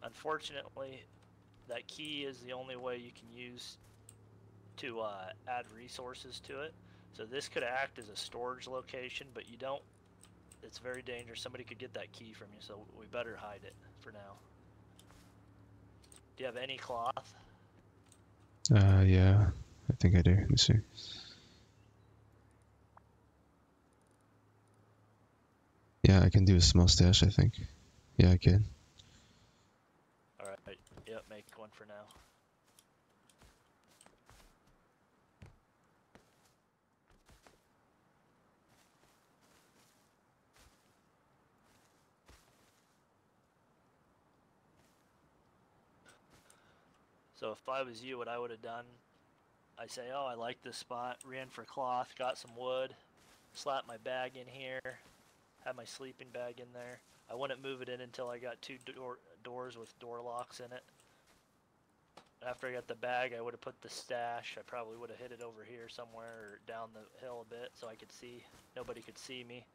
Unfortunately, that key is the only way you can use to add resources to it. So this could act as a storage location, but you don't. It's very dangerous. Somebody could get that key from you, so we better hide it for now. Do you have any cloth? Yeah, I think I do. Let me see. Yeah, I can do a small stash, I think. Yeah, I can. Alright, yep, make one for now. So if I was you, what I would have done, I say, oh, I like this spot, ran for cloth, got some wood, slapped my bag in here, had my sleeping bag in there. I wouldn't move it in until I got two doors with door locks in it. After I got the bag, I would have put the stash. I probably would have hid it over here somewhere or down the hill a bit so I could see. Nobody could see me.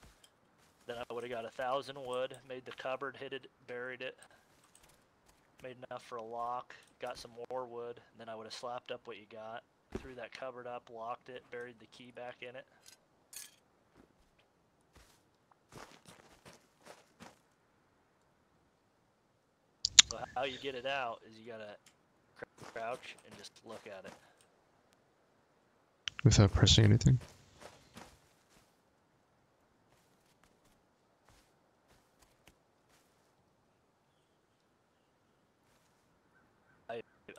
Then I would have got 1,000 wood, made the cupboard, hid it, buried it. Made enough for a lock, got some more wood, and then I would have slapped up what you got, threw that cupboard up, locked it, buried the key back in it. So how you get it out is you gotta crouch and just look at it. Without pressing anything?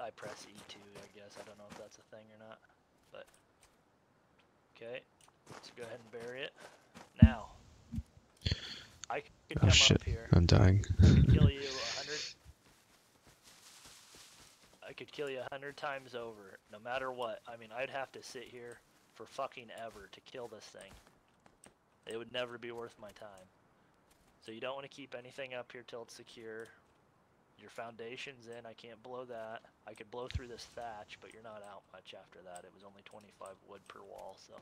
I press E2, I guess. I don't know if that's a thing or not, but okay, let's go ahead and bury it. Now, I could come up here. I'm dying. I could kill you 100. I could kill you 100 times over, no matter what. I mean, I'd have to sit here for fucking ever to kill this thing. It would never be worth my time. So you don't want to keep anything up here till it's secure. Your foundation's in, I can't blow that. I could blow through this thatch, but you're not out much after that. It was only 25 wood per wall, so.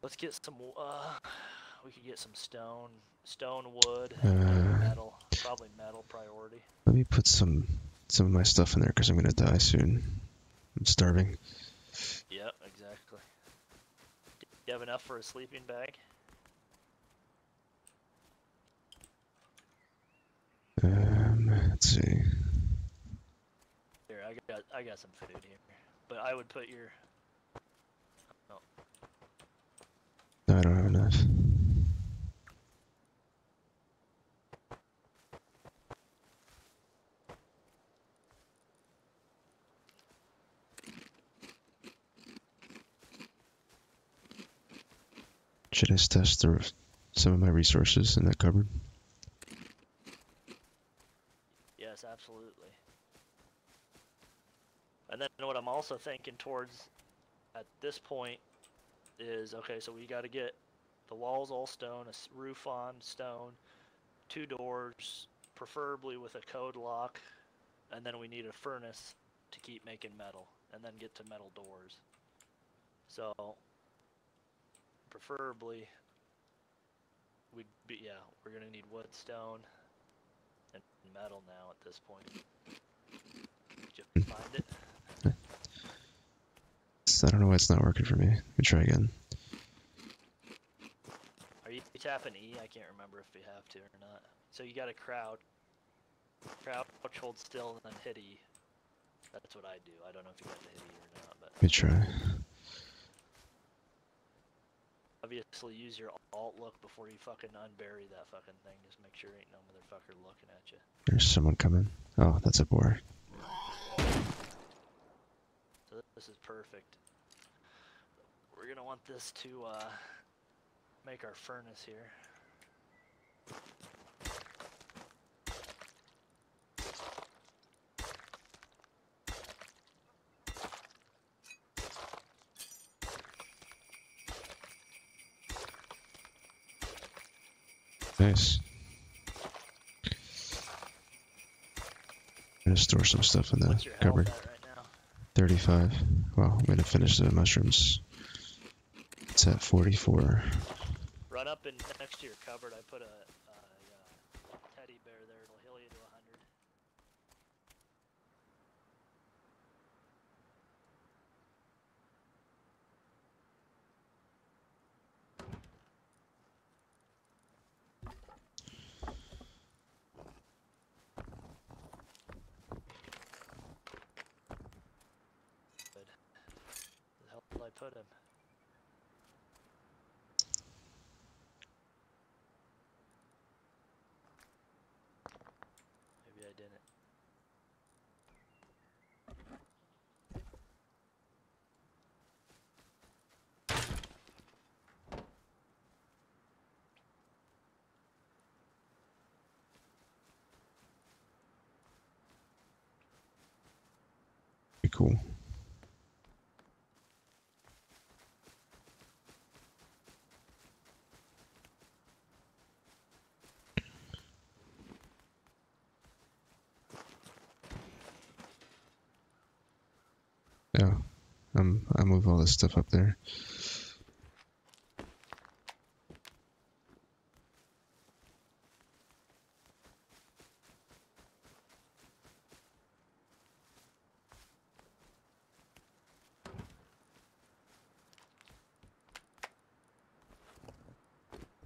Let's get some, we could get some stone, wood, metal, probably metal priority. Let me put some of my stuff in there, because I'm going to die soon. I'm starving. Yep, exactly. Do you have enough for a sleeping bag? Let's see. Here, I got some food here, but I would put your. Oh. No, I don't have enough. Should I stash some of my resources in that cupboard? Absolutely. And then what I'm also thinking towards at this point is, okay, so we got to get the walls all stone, a roof on stone, two doors, preferably with a code lock, and then we need a furnace to keep making metal, and then get to metal doors. So, preferably, we'd be, yeah, we're going to need wood, stone, and metal now at this point. Did you find it? I don't know why it's not working for me. Let me try again. Are you tapping E? I can't remember if you have to or not. So you gotta crouch, hold still, and then hit E. That's what I do. I don't know if you got the hitty or not, but... Let me try. Obviously, use your alt look before you fucking unbury that fucking thing. Just make sure ain't no motherfucker looking at you. There's someone coming. Oh, that's a boar. So this is perfect. We're gonna want this to make our furnace here. Nice. I'm gonna store some stuff in the cupboard. Right now? 35. Well, I'm gonna finish the mushrooms. It's at 44. Run up and next to your cupboard, I put a teddy bear there. It'll heal you to 100. Put him. Maybe I didn't. Pretty cool. I'll move all this stuff up there.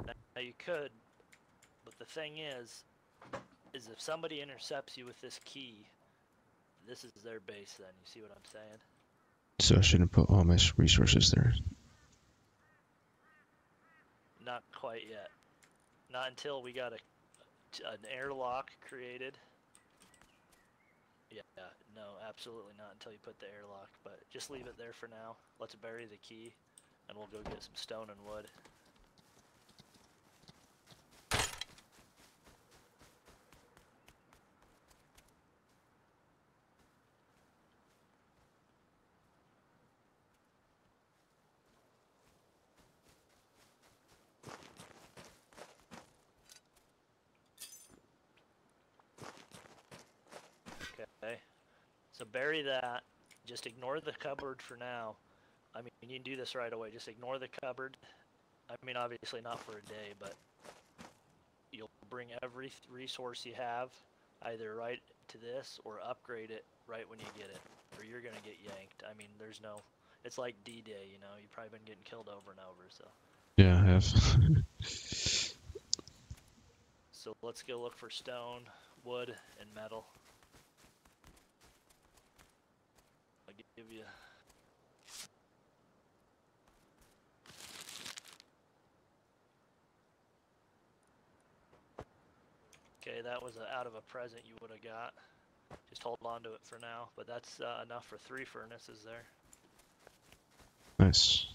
Now you could, but the thing is if somebody intercepts you with this key, this is their base then, you see what I'm saying? So I shouldn't put all my resources there. Not quite yet. Not until we got an airlock created. Yeah, no, absolutely not until you put the airlock, but just leave it there for now. Let's bury the key, and we'll go get some stone and wood. So bury that, just ignore the cupboard for now. I mean, you can do this right away, just ignore the cupboard. I mean, obviously not for a day, but you'll bring every resource you have either right to this or upgrade it right when you get it, or you're gonna get yanked. I mean, there's no, it's like D-Day, you know, you've probably been getting killed over and over, so. Yeah, I have. So let's go look for stone, wood, and metal. Give you okay, that was out of a present you would have got. Just hold on to it for now, but that's enough for 3 furnaces there. Nice.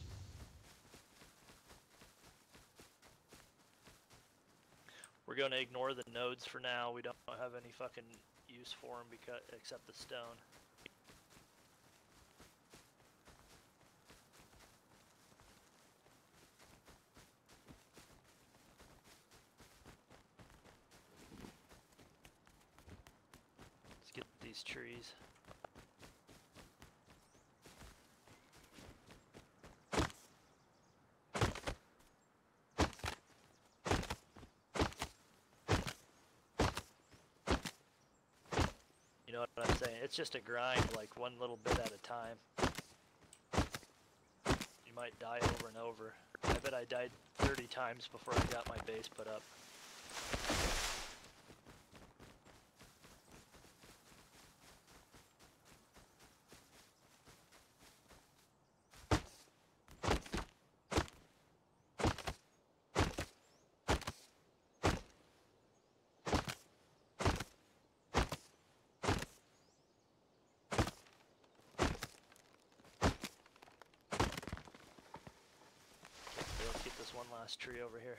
We're gonna ignore the nodes for now. We don't have any fucking use for them because except the stone. Trees. You know what I'm saying? It's just a grind, like one little bit at a time. You might die over and over. I bet I died 30 times before I got my base put up. this tree over here.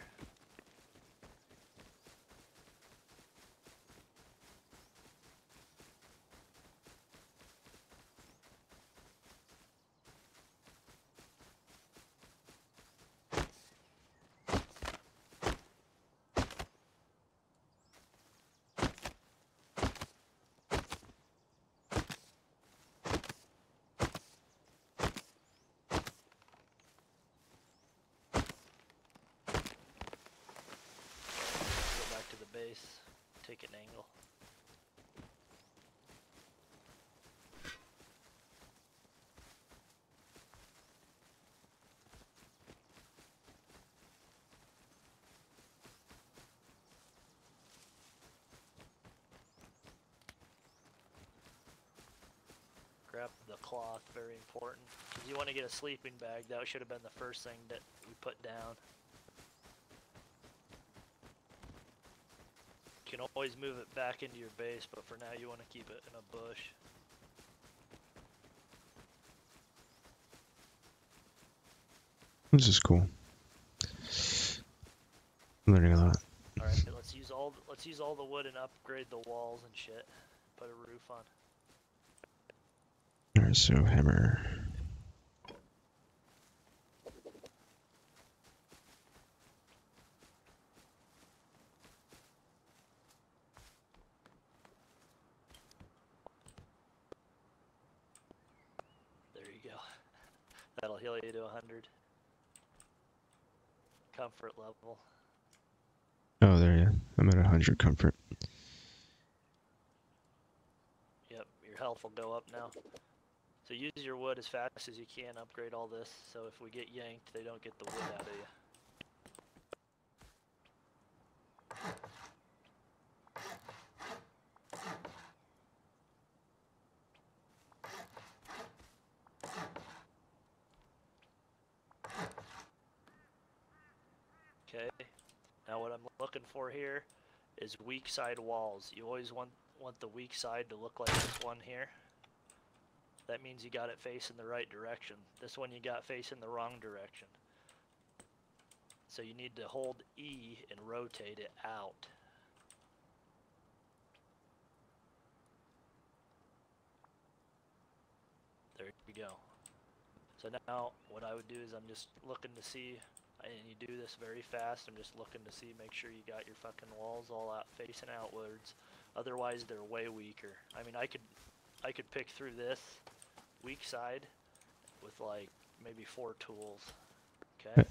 Base, take an angle. Grab the cloth, very important. If you want to get a sleeping bag, that should have been the first thing that you put down. You can always move it back into your base, but for now you want to keep it in a bush. This is cool. I'm learning a lot. All right, let's use all the wood and upgrade the walls and shit. Put a roof on. All right, so hammer. That'll heal you to 100. Comfort level. Oh, there you are. I'm at 100 comfort. Yep, your health will go up now. So use your wood as fast as you can. Upgrade all this, so if we get yanked, they don't get the wood out of you. For here is weak side walls. You always want the weak side to look like this one here. That means you got it facing the right direction. This one you got facing the wrong direction. So you need to hold E and rotate it out. There you go. So now what I would do is I'm just looking to see. And you do this very fast. I'm just looking to see, make sure you got your fucking walls all out facing outwards. Otherwise, they're way weaker. I mean, I could pick through this weak side with like maybe 4 tools. Okay,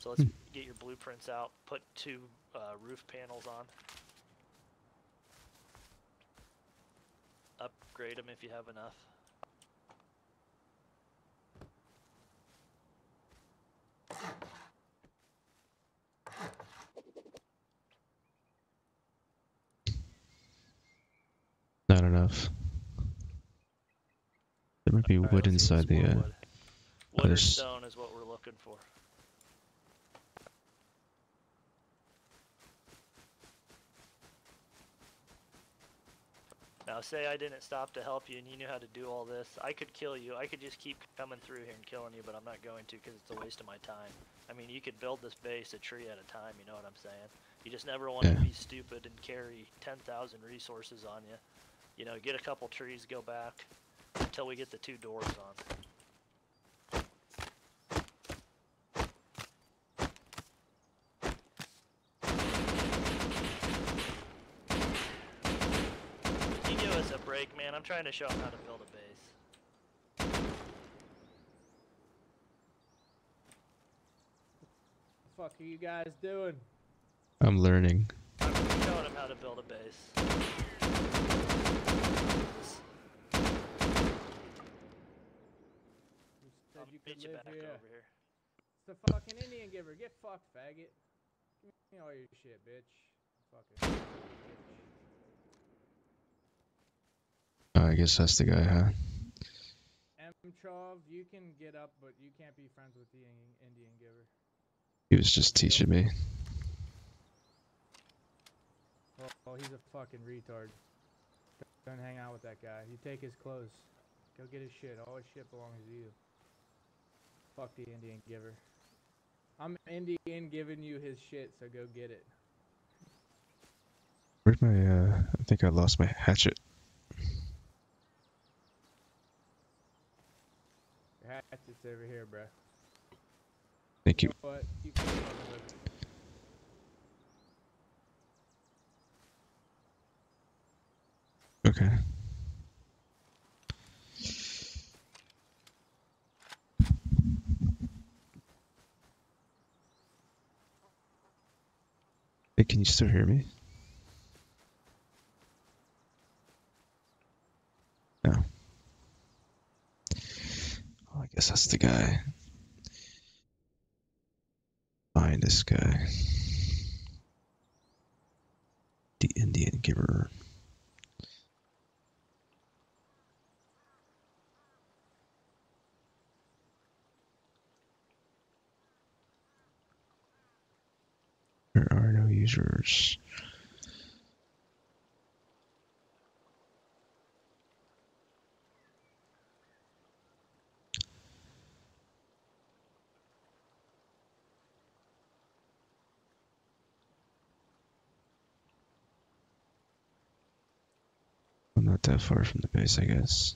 so let's get your blueprints out. Put 2 roof panels on. Upgrade them if you have enough. Not enough. There might be wood inside the wood or stone is what we're looking for. Now say I didn't stop to help you and you knew how to do all this. I could kill you. I could just keep coming through here and killing you, but I'm not going to because it's a waste of my time. I mean, you could build this base a tree at a time, you know what I'm saying? You just never want to be stupid and carry 10,000 resources on you. You know, get a couple trees, go back until we get the 2 doors on. Can you give us a break, man? I'm trying to show them how to build a base. What the fuck are you guys doing? I'm learning. I'm showing them how to build a base. Beat you back here. Over here. It's the fucking Indian giver. Get fucked, faggot. Give me all your shit, bitch. Fuck it. I guess that's the guy, huh? emTr0, you can get up, but you can't be friends with the Indian giver. He was just teaching me. Oh, he's a fucking retard. Don't hang out with that guy. You take his clothes. Go get his shit. All his shit belongs to you. Fuck the Indian giver. I'm Indian giving you his shit, so go get it. Where's my, I think I lost my hatchet. Your hatchet's over here, bro. Thank you. You know what? You can... Okay. Hey, can you still hear me? No. Well, I guess that's the guy. Find this guy. The Indian giver. There are no users. Well, not that far from the base, I guess.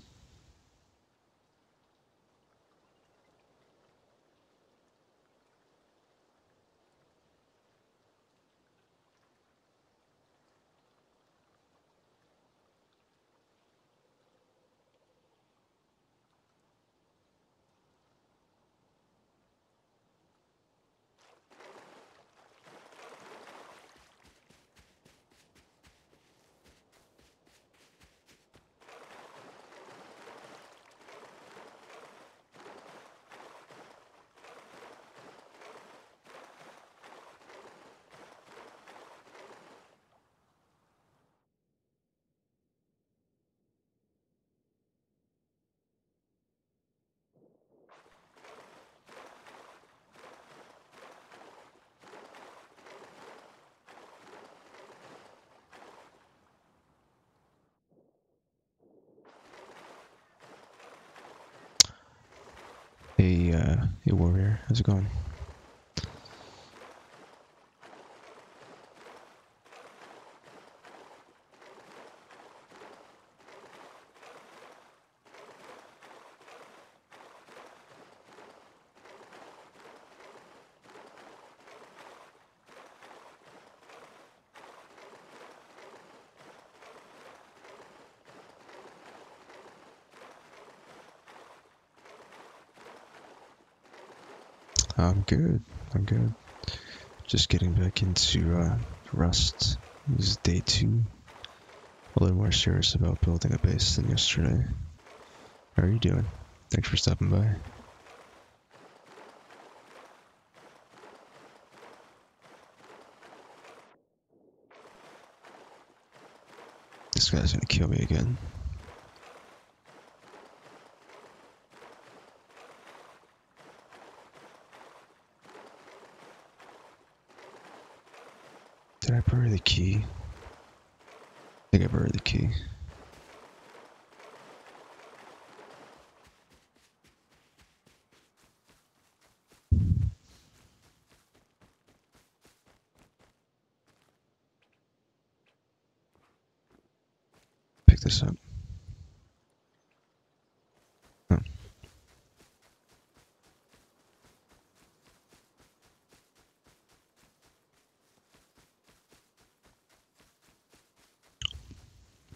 Hey warrior, how's it going? I'm good, I'm good. Just getting back into Rust. This is day 2. A little more serious about building a base than yesterday. How are you doing? Thanks for stopping by. This guy's gonna kill me again. Did I bury the key? I think I buried the key. Pick this up.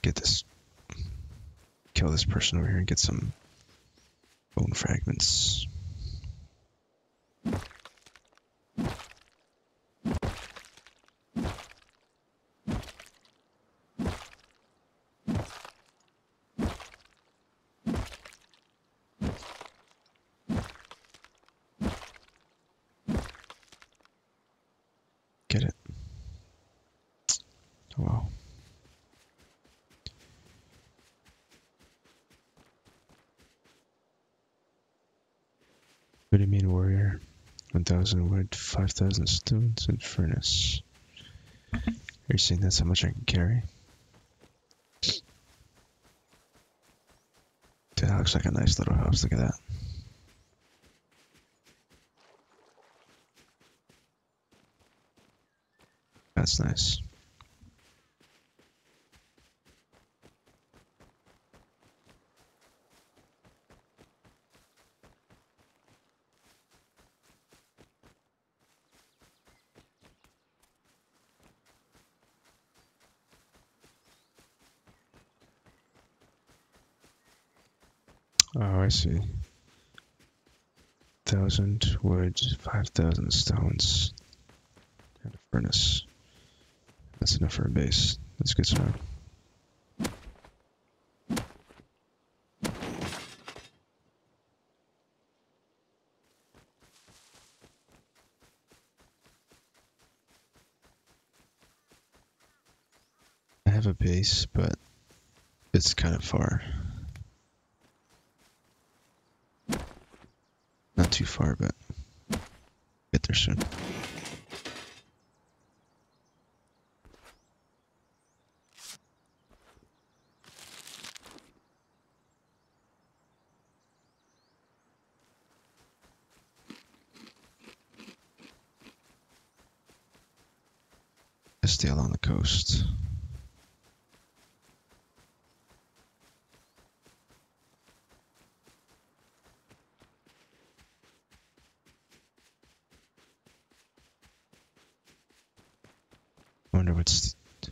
Get this, kill this person over here and get some bone fragments. Get it. Oh, wow. What do you mean, warrior? 1,000 wood, 5,000 stones, and furnace. Are you saying that's how much I can carry? Dude, that looks like a nice little house. Look at that. That's nice. Oh, I see. 1,000 wood, 5,000 stones, and a furnace. That's enough for a base. That's good stuff. I have a base, but it's kind of far. Not too far, but get there soon. I stay along the coast.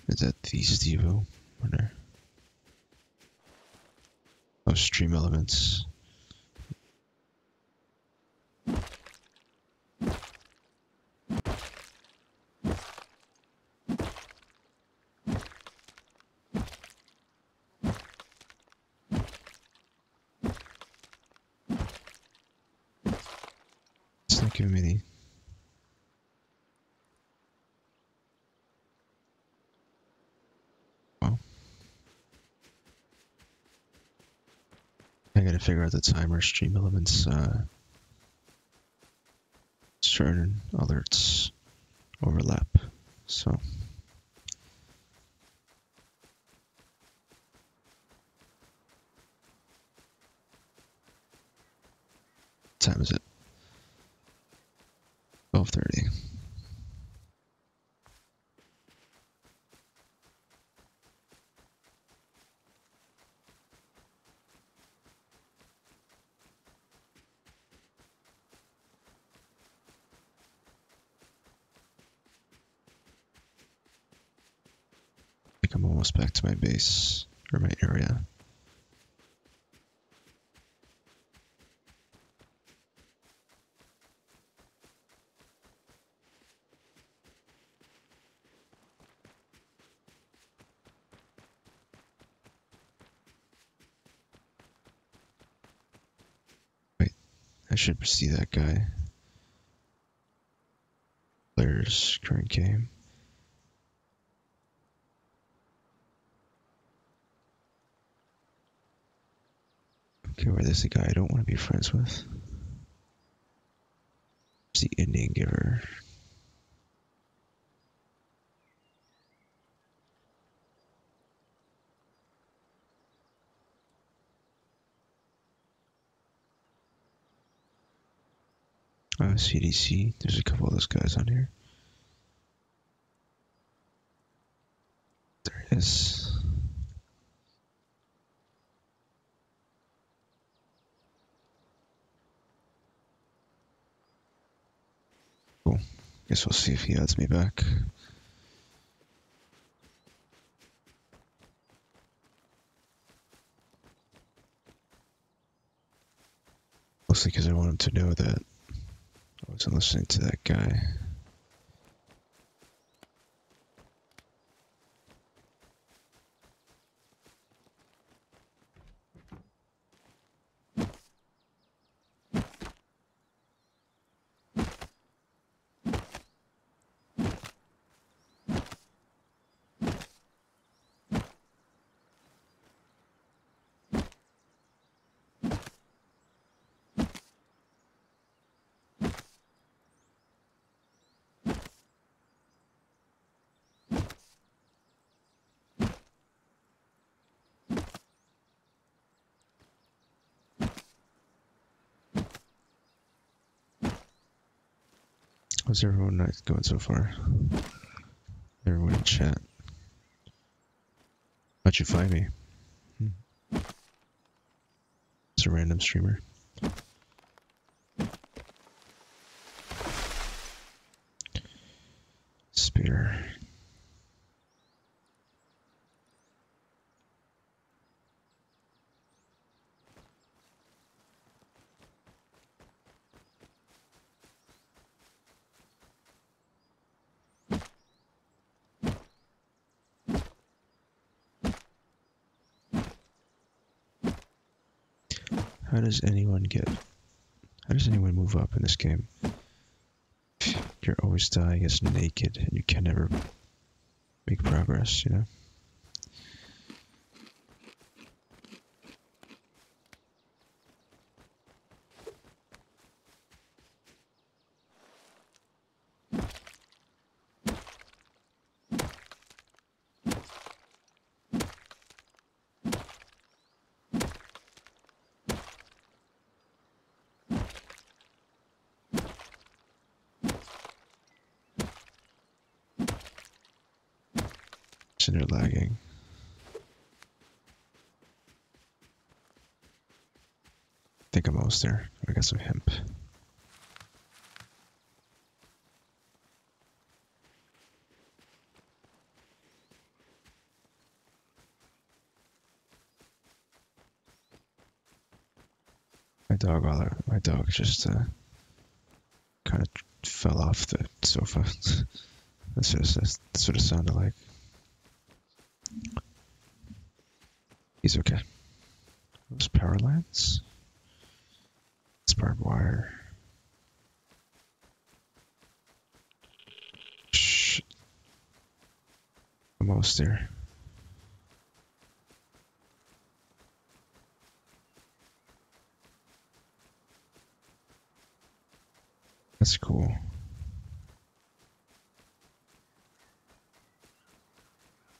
Is that the Stevo? Wonder. Oh, stream elements. It's not giving me the. I gotta figure out the timer, stream elements, certain alerts overlap, so. What time is it? 12:30. I'm almost back to my base, or my area. Wait, I should see that guy. Player's current game. Okay, where is the guy I don't want to be friends with? It's the Indian giver. Oh, CDC. There's a couple of those guys on here. There it is. Guess we'll see if he adds me back. Mostly because I want him to know that I wasn't listening to that guy. How's everyone going so far? in chat. How'd you find me? It's a random streamer. Spear. How does anyone get... How does anyone move up in this game? You're always dying as naked, and you can never make progress, you know? And you're lagging. I think I'm almost there. I got some hemp. My dog just kind of fell off the sofa. That's what it sounded like. He's okay. Those power lines? It's barbed wire. Shh. I'm almost there. That's cool.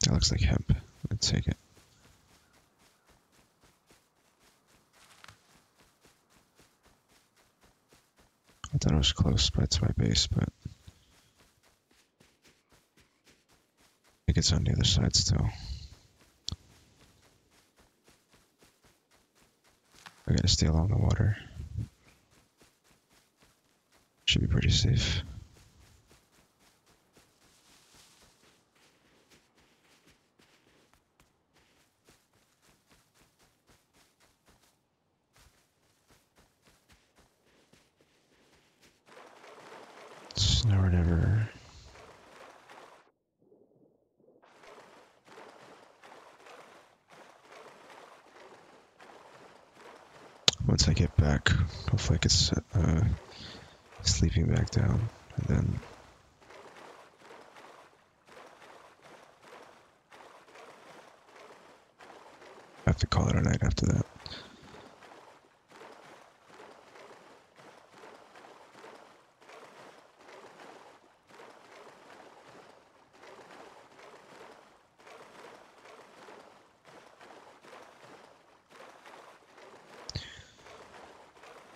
That looks like hemp. Let's take it. I thought it was close but to my base, but I think it's on the other side still. I gotta stay along the water. Should be pretty safe. Now or never. Once I get back, hopefully I can set sleeping back down, and then I have to call it a night after that.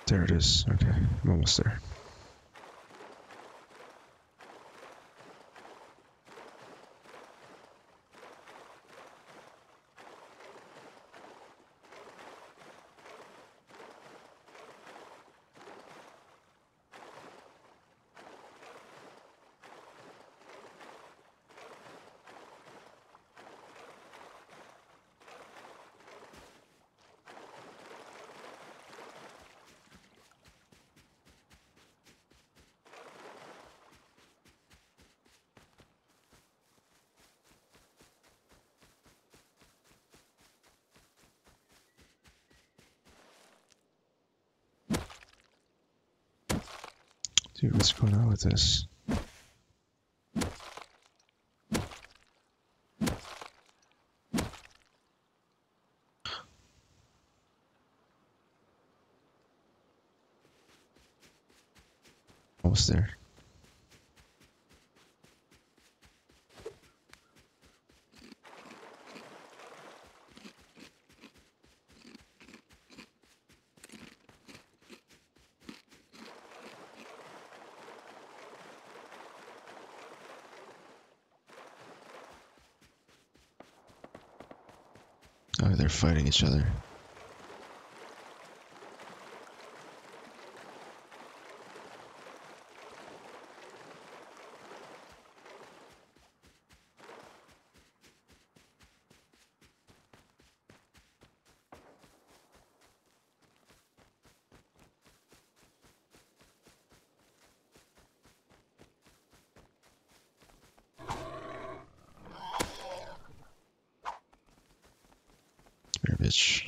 There it is. Okay, I'm almost there. Dude, what's going on with this? Almost there. Oh, they're fighting each other. Bitch.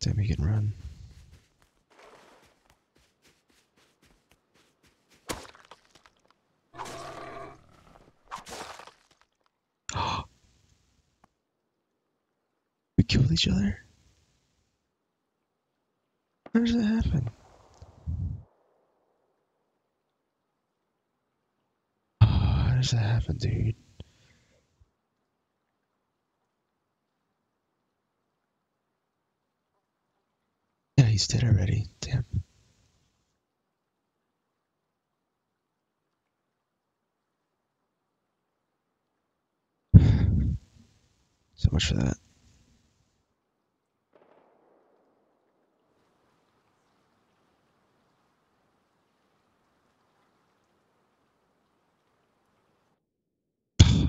Damn, he can run. We killed each other? How does that happen? How does that happen, dude? Yeah, he's dead already. Damn. So much for that.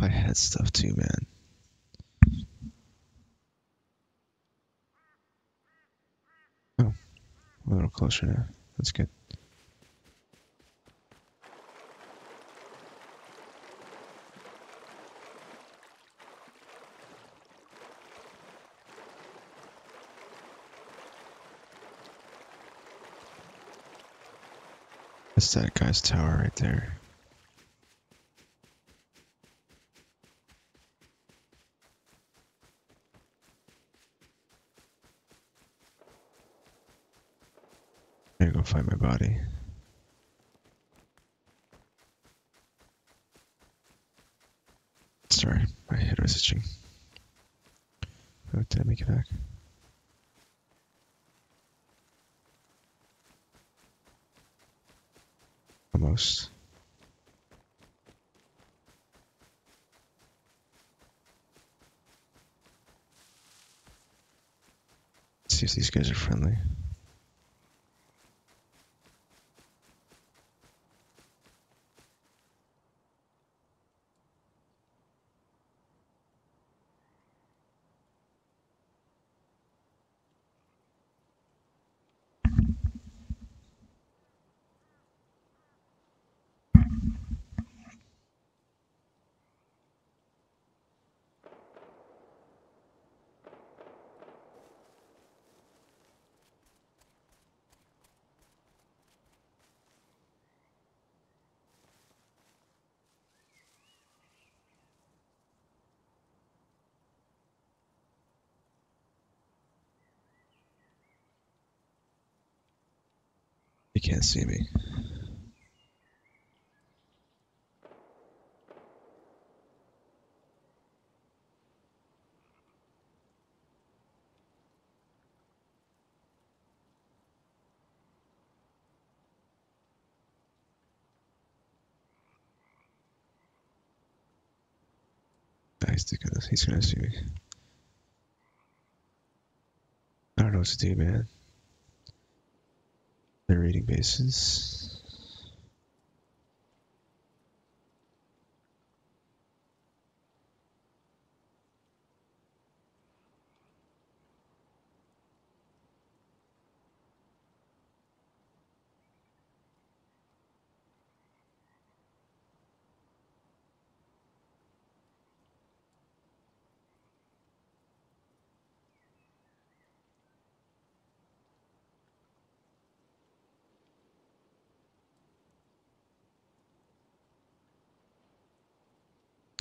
I had stuff too, man. Oh, a little closer now. That's good. That's that guy's tower right there. Go find my body. Sorry, my head was itching. Oh, did I make it back? Almost. Let's see if these guys are friendly. You can't see me. He's gonna see me. I don't know what to do, man. They're raiding bases.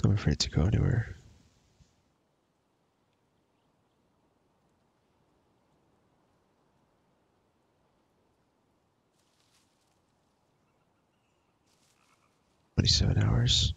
I'm afraid to go anywhere. Twenty-seven hours.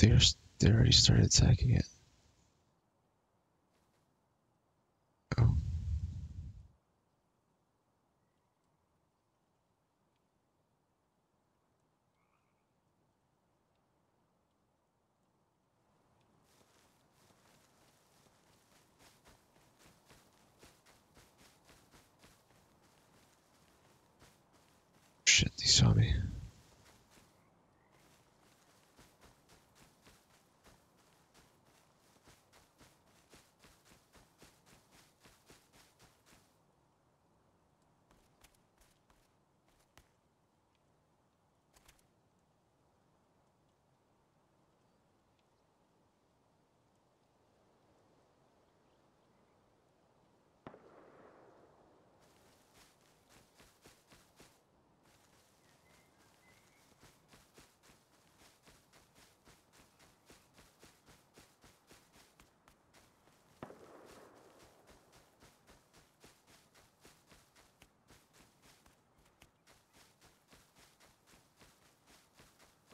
They already started attacking it. Oh. Shit, they saw me.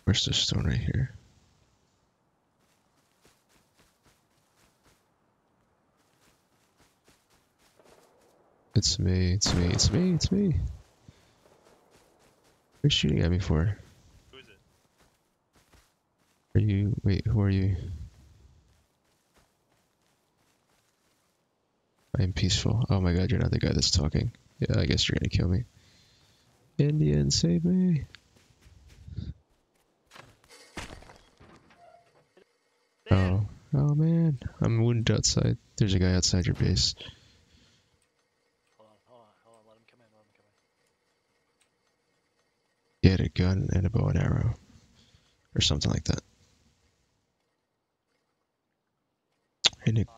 Where's this stone right here? It's me, it's me, it's me, it's me. What are you shooting at me for? Who is it? Are you, wait, who are you? I am peaceful. Oh my god, you're not the guy that's talking. Yeah, I guess you're gonna kill me. Indian, save me. Oh, oh man, I'm wounded outside. There's a guy outside your base. Hold on, hold on, hold on, let him come in, let him come in. He had a gun and a bow and arrow. Or something like that. And it...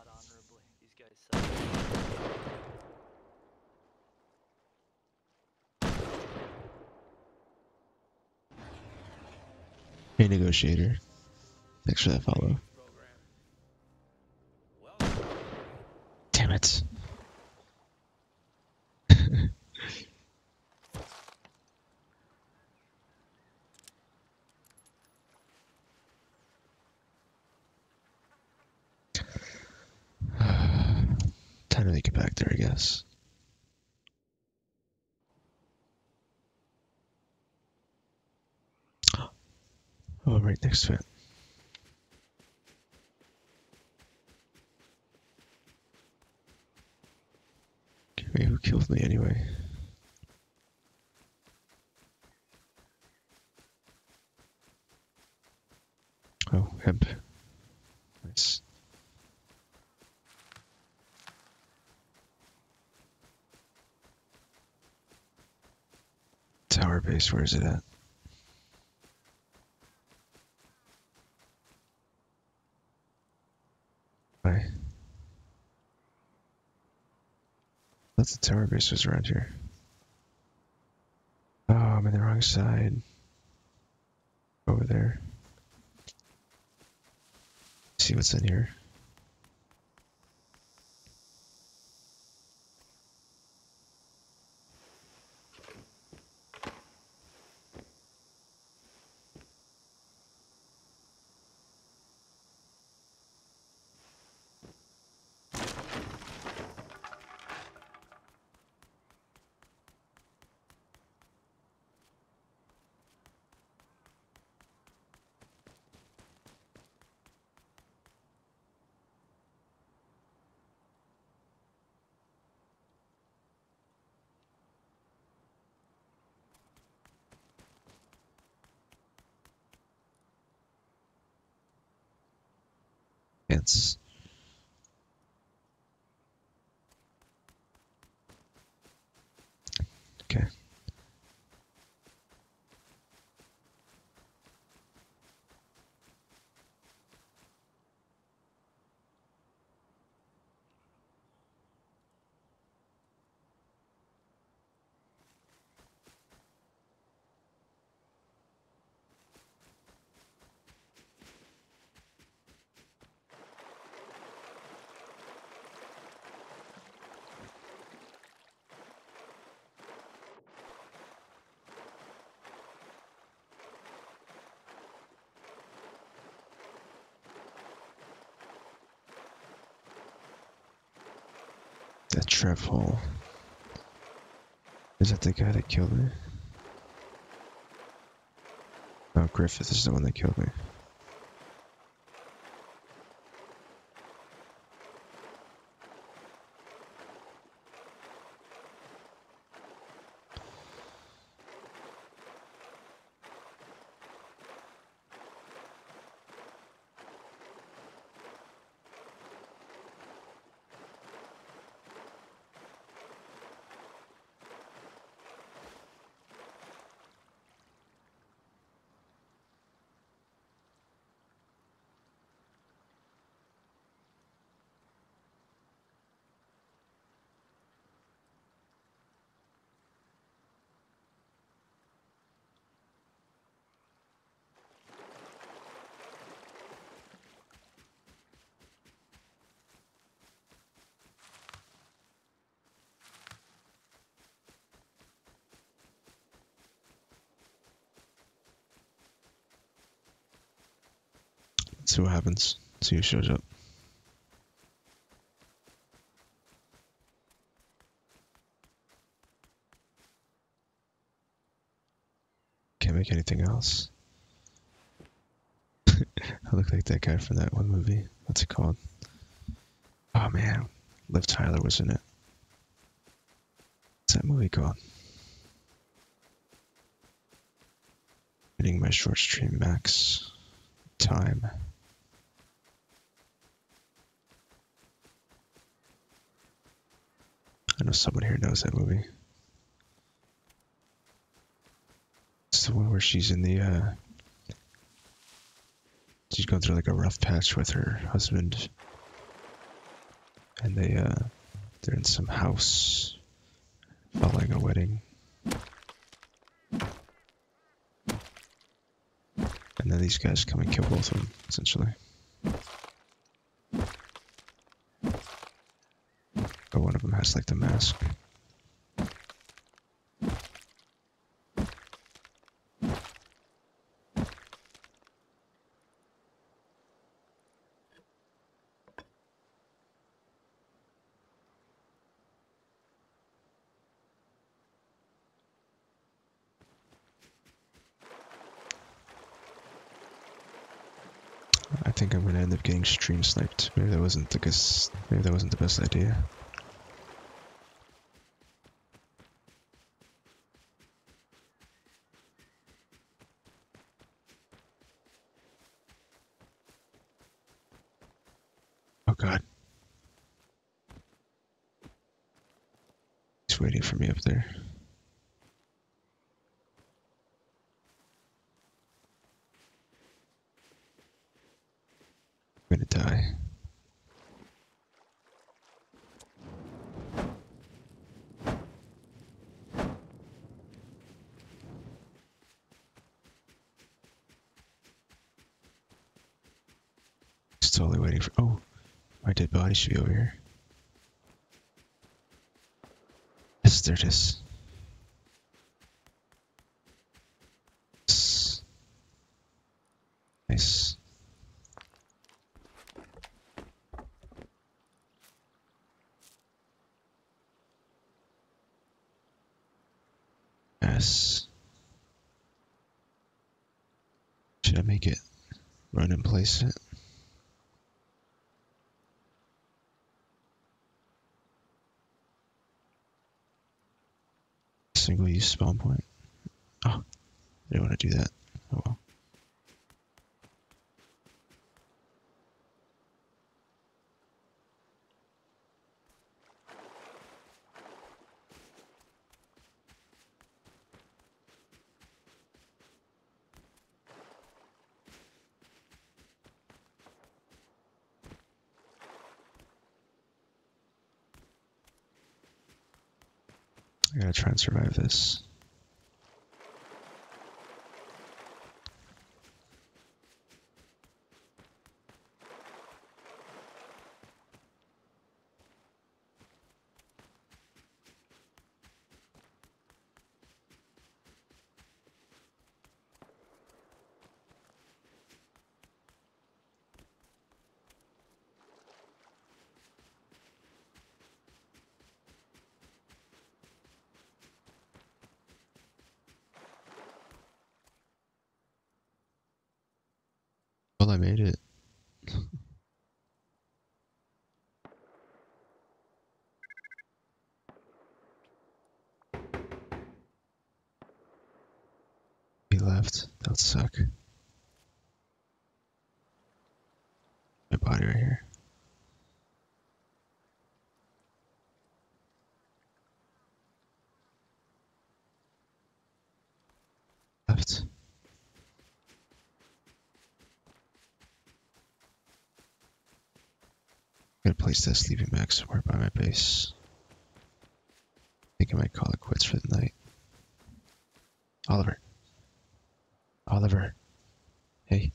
Hey negotiator. Thanks for that follow. Damn it. Time to make it back there, I guess. Oh, right next to it. Wait, who killed me anyway? Oh, hemp. Nice. Tower base, where is it at? Hi. I thought the tower base was around here. Oh, I'm in the wrong side. Over there. See what's in here. It's okay. That trap hole. Is that the guy that killed me? Oh, Griffith is the one that killed me. See what happens. See who shows up. Can't make anything else. I look like that guy from that one movie. What's it called? Oh man, Liv Tyler was in it. What's that movie called? Hitting my short stream max time. I know someone here knows that movie. It's the one where she's in the, she's going through like a rough patch with her husband. And they, they're in some house following a wedding. And then these guys come and kill both of them, essentially. But one of them has like the mask. I think I'm gonna end up getting stream sniped. Maybe that wasn't the best idea. Waiting for me up there. I'm gonna die. Just totally waiting for— oh, my dead body should be over here. There it is. Nice. Yes. Should I make it run and place it? Single-use spawn point. Oh, I didn't want to do that. Oh well. I gotta try and survive this. left. That would suck. My body right here. Left. I'm gonna place that sleeping bag somewhere by my base. I think I might call it quits for the night. Oliver. Oliver. Hey.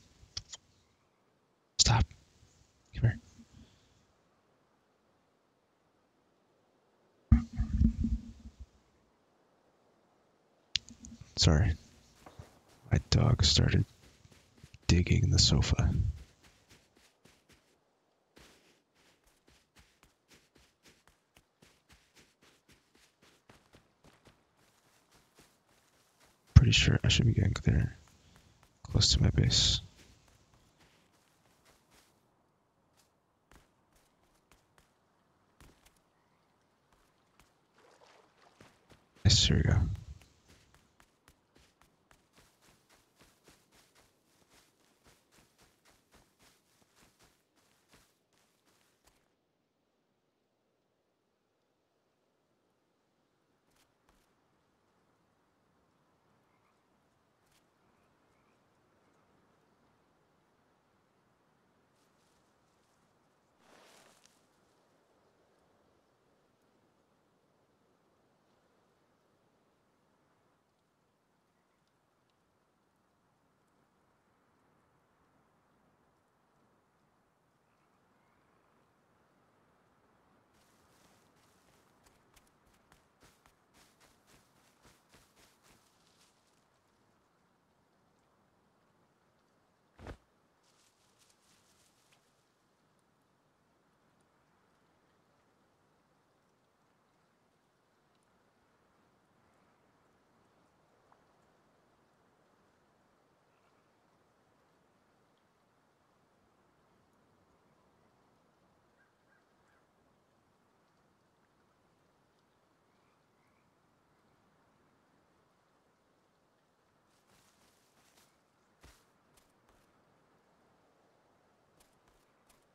Stop. Come here. Sorry. My dog started digging in the sofa. Pretty sure I should be getting there, close to my base. Nice, here we go.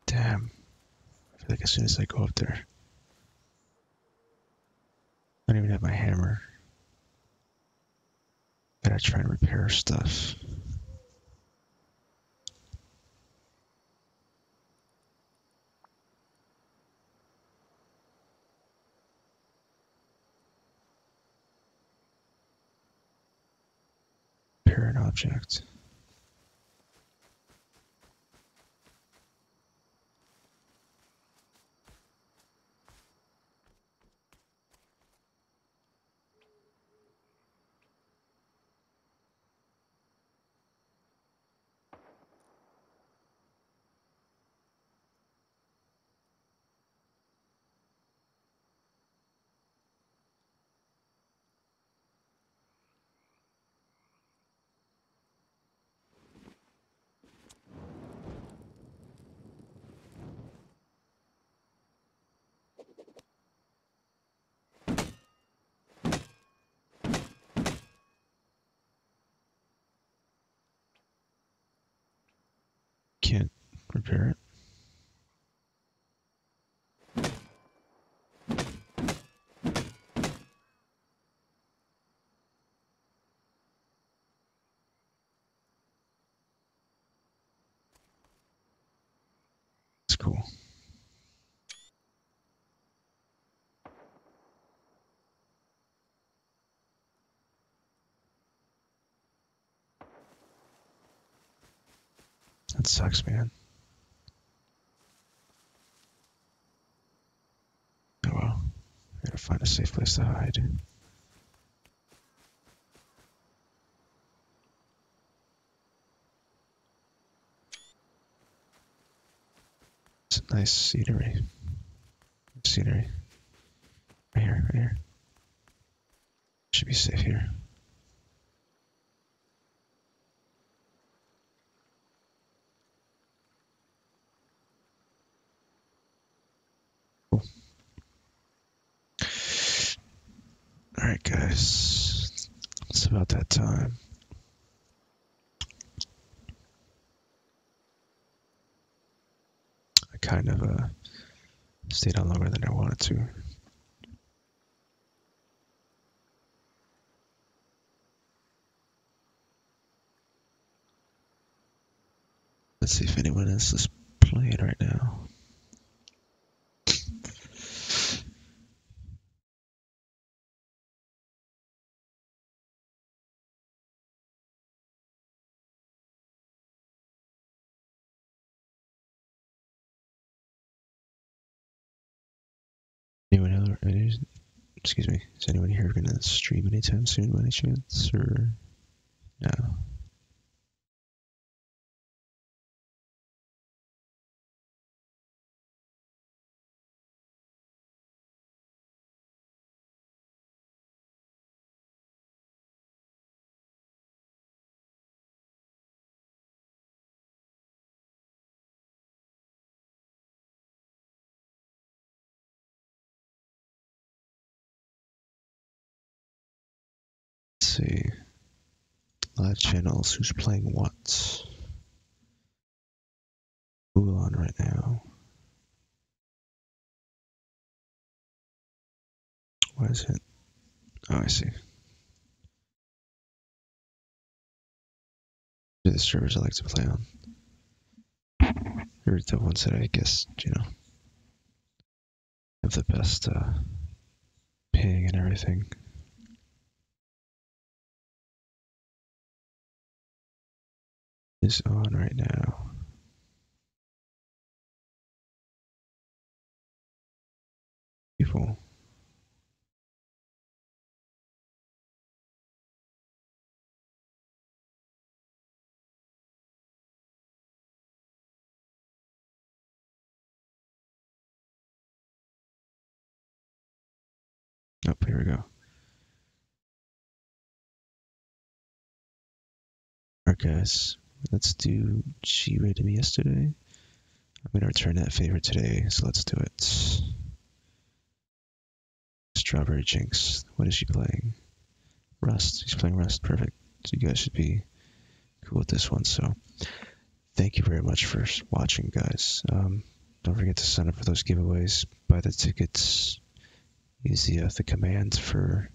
Damn, I feel like as soon as I go up there, I don't even have my hammer. Gotta try and repair stuff. Repair an object. Can't repair it. It's cool. That sucks, man. Oh well. I gotta find a safe place to hide. It's a nice scenery. Scenery. Right here, right here. Should be safe here. Alright guys, it's about that time. kind of stayed on longer than I wanted to. Let's see if anyone else is playing right now. Anyone else? Excuse me. Is anyone here going to stream anytime soon, by any chance, or no? See live channels, who's playing what, who's on right now. Why is it? Oh, I see. The servers I like to play on. They're the ones that I guess, you know, have the best ping and everything. Is on right now. People. Oh, here we go. Alright, guys. Let's do G rated me yesterday. I'm gonna return that favor today, so let's do it. Strawberry Jinx. What is she playing? Rust. She's playing Rust. Perfect. So you guys should be cool with this one. So thank you very much for watching, guys. Don't forget to sign up for those giveaways. Buy the tickets. Use the command for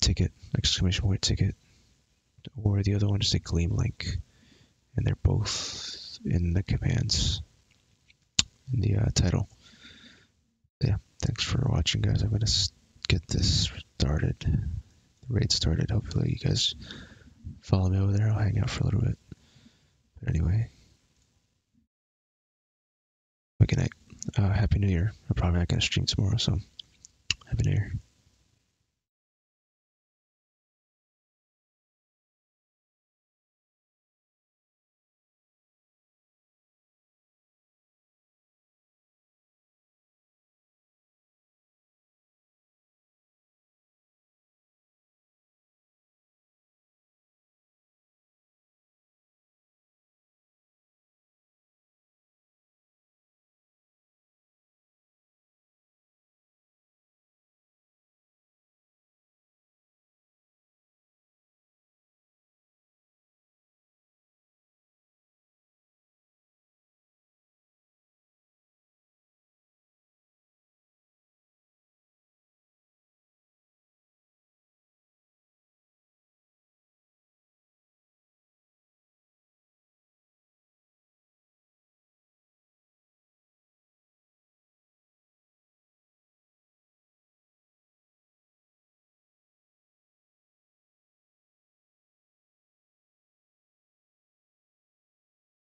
ticket, !ticket. Or the other one is a Gleam link, and they're both in the commands in the title. Yeah, thanks for watching, guys. I'm gonna get this started, the raid started. Hopefully you guys follow me over there. I'll hang out for a little bit, but anyway, good night. Happy New Year. I'm probably not gonna stream tomorrow, so happy New Year.